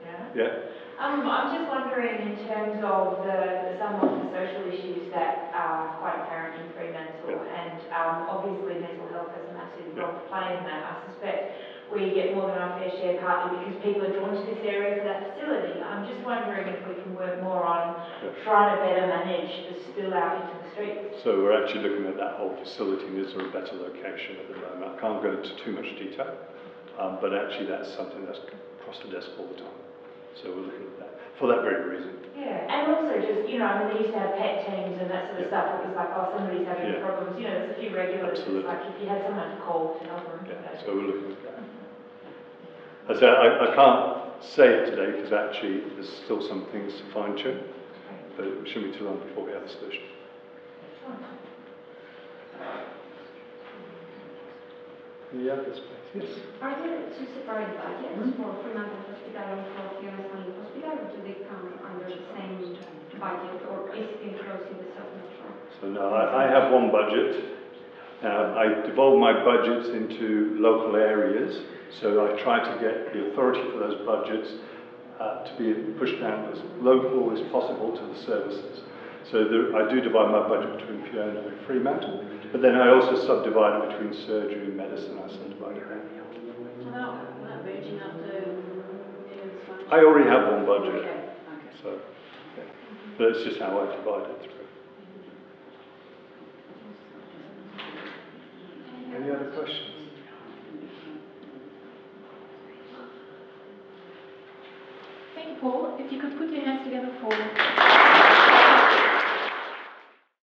Yeah. Yeah. I'm just wondering, in terms of some of the social issues that are quite apparent in Fremantle, and obviously mental health has a massive role to play in that. I suspect we get more than our fair share, partly because people are drawn to this area for that facility. I'm just wondering if we can work more on trying to better manage the spill out into the streets. So we're actually looking at that whole facility, and is there a better location at the moment? I can't go into too much detail, but actually that's something that's across the desk all the time. So we're looking at that for that very reason. Yeah, and also just, you know, I mean, they used to have pet teams and that sort of stuff. It was like, oh, somebody's having problems. You know, there's a few regulars. Absolutely. It's like if you had someone to call to help them. Yeah, so we're looking at that. I said, I can't say it today because actually there's still some things to fine tune, but it shouldn't be too long before we have a solution. Yeah, that's right. Yes. Are there two separate budgets for Fremantle Hospital and for Fiona Stanley Hospital, or do they come under the same budget, or is it enclosed in the self-control? So no, I have one budget. I devolve my budgets into local areas, so I try to get the authority for those budgets to be pushed down as local as possible to the services. So I do divide my budget between Fiona and Fremantle, but then I also subdivide it between surgery and medicine. I subdivide it. I already have one budget, so but it's just how I divide it through.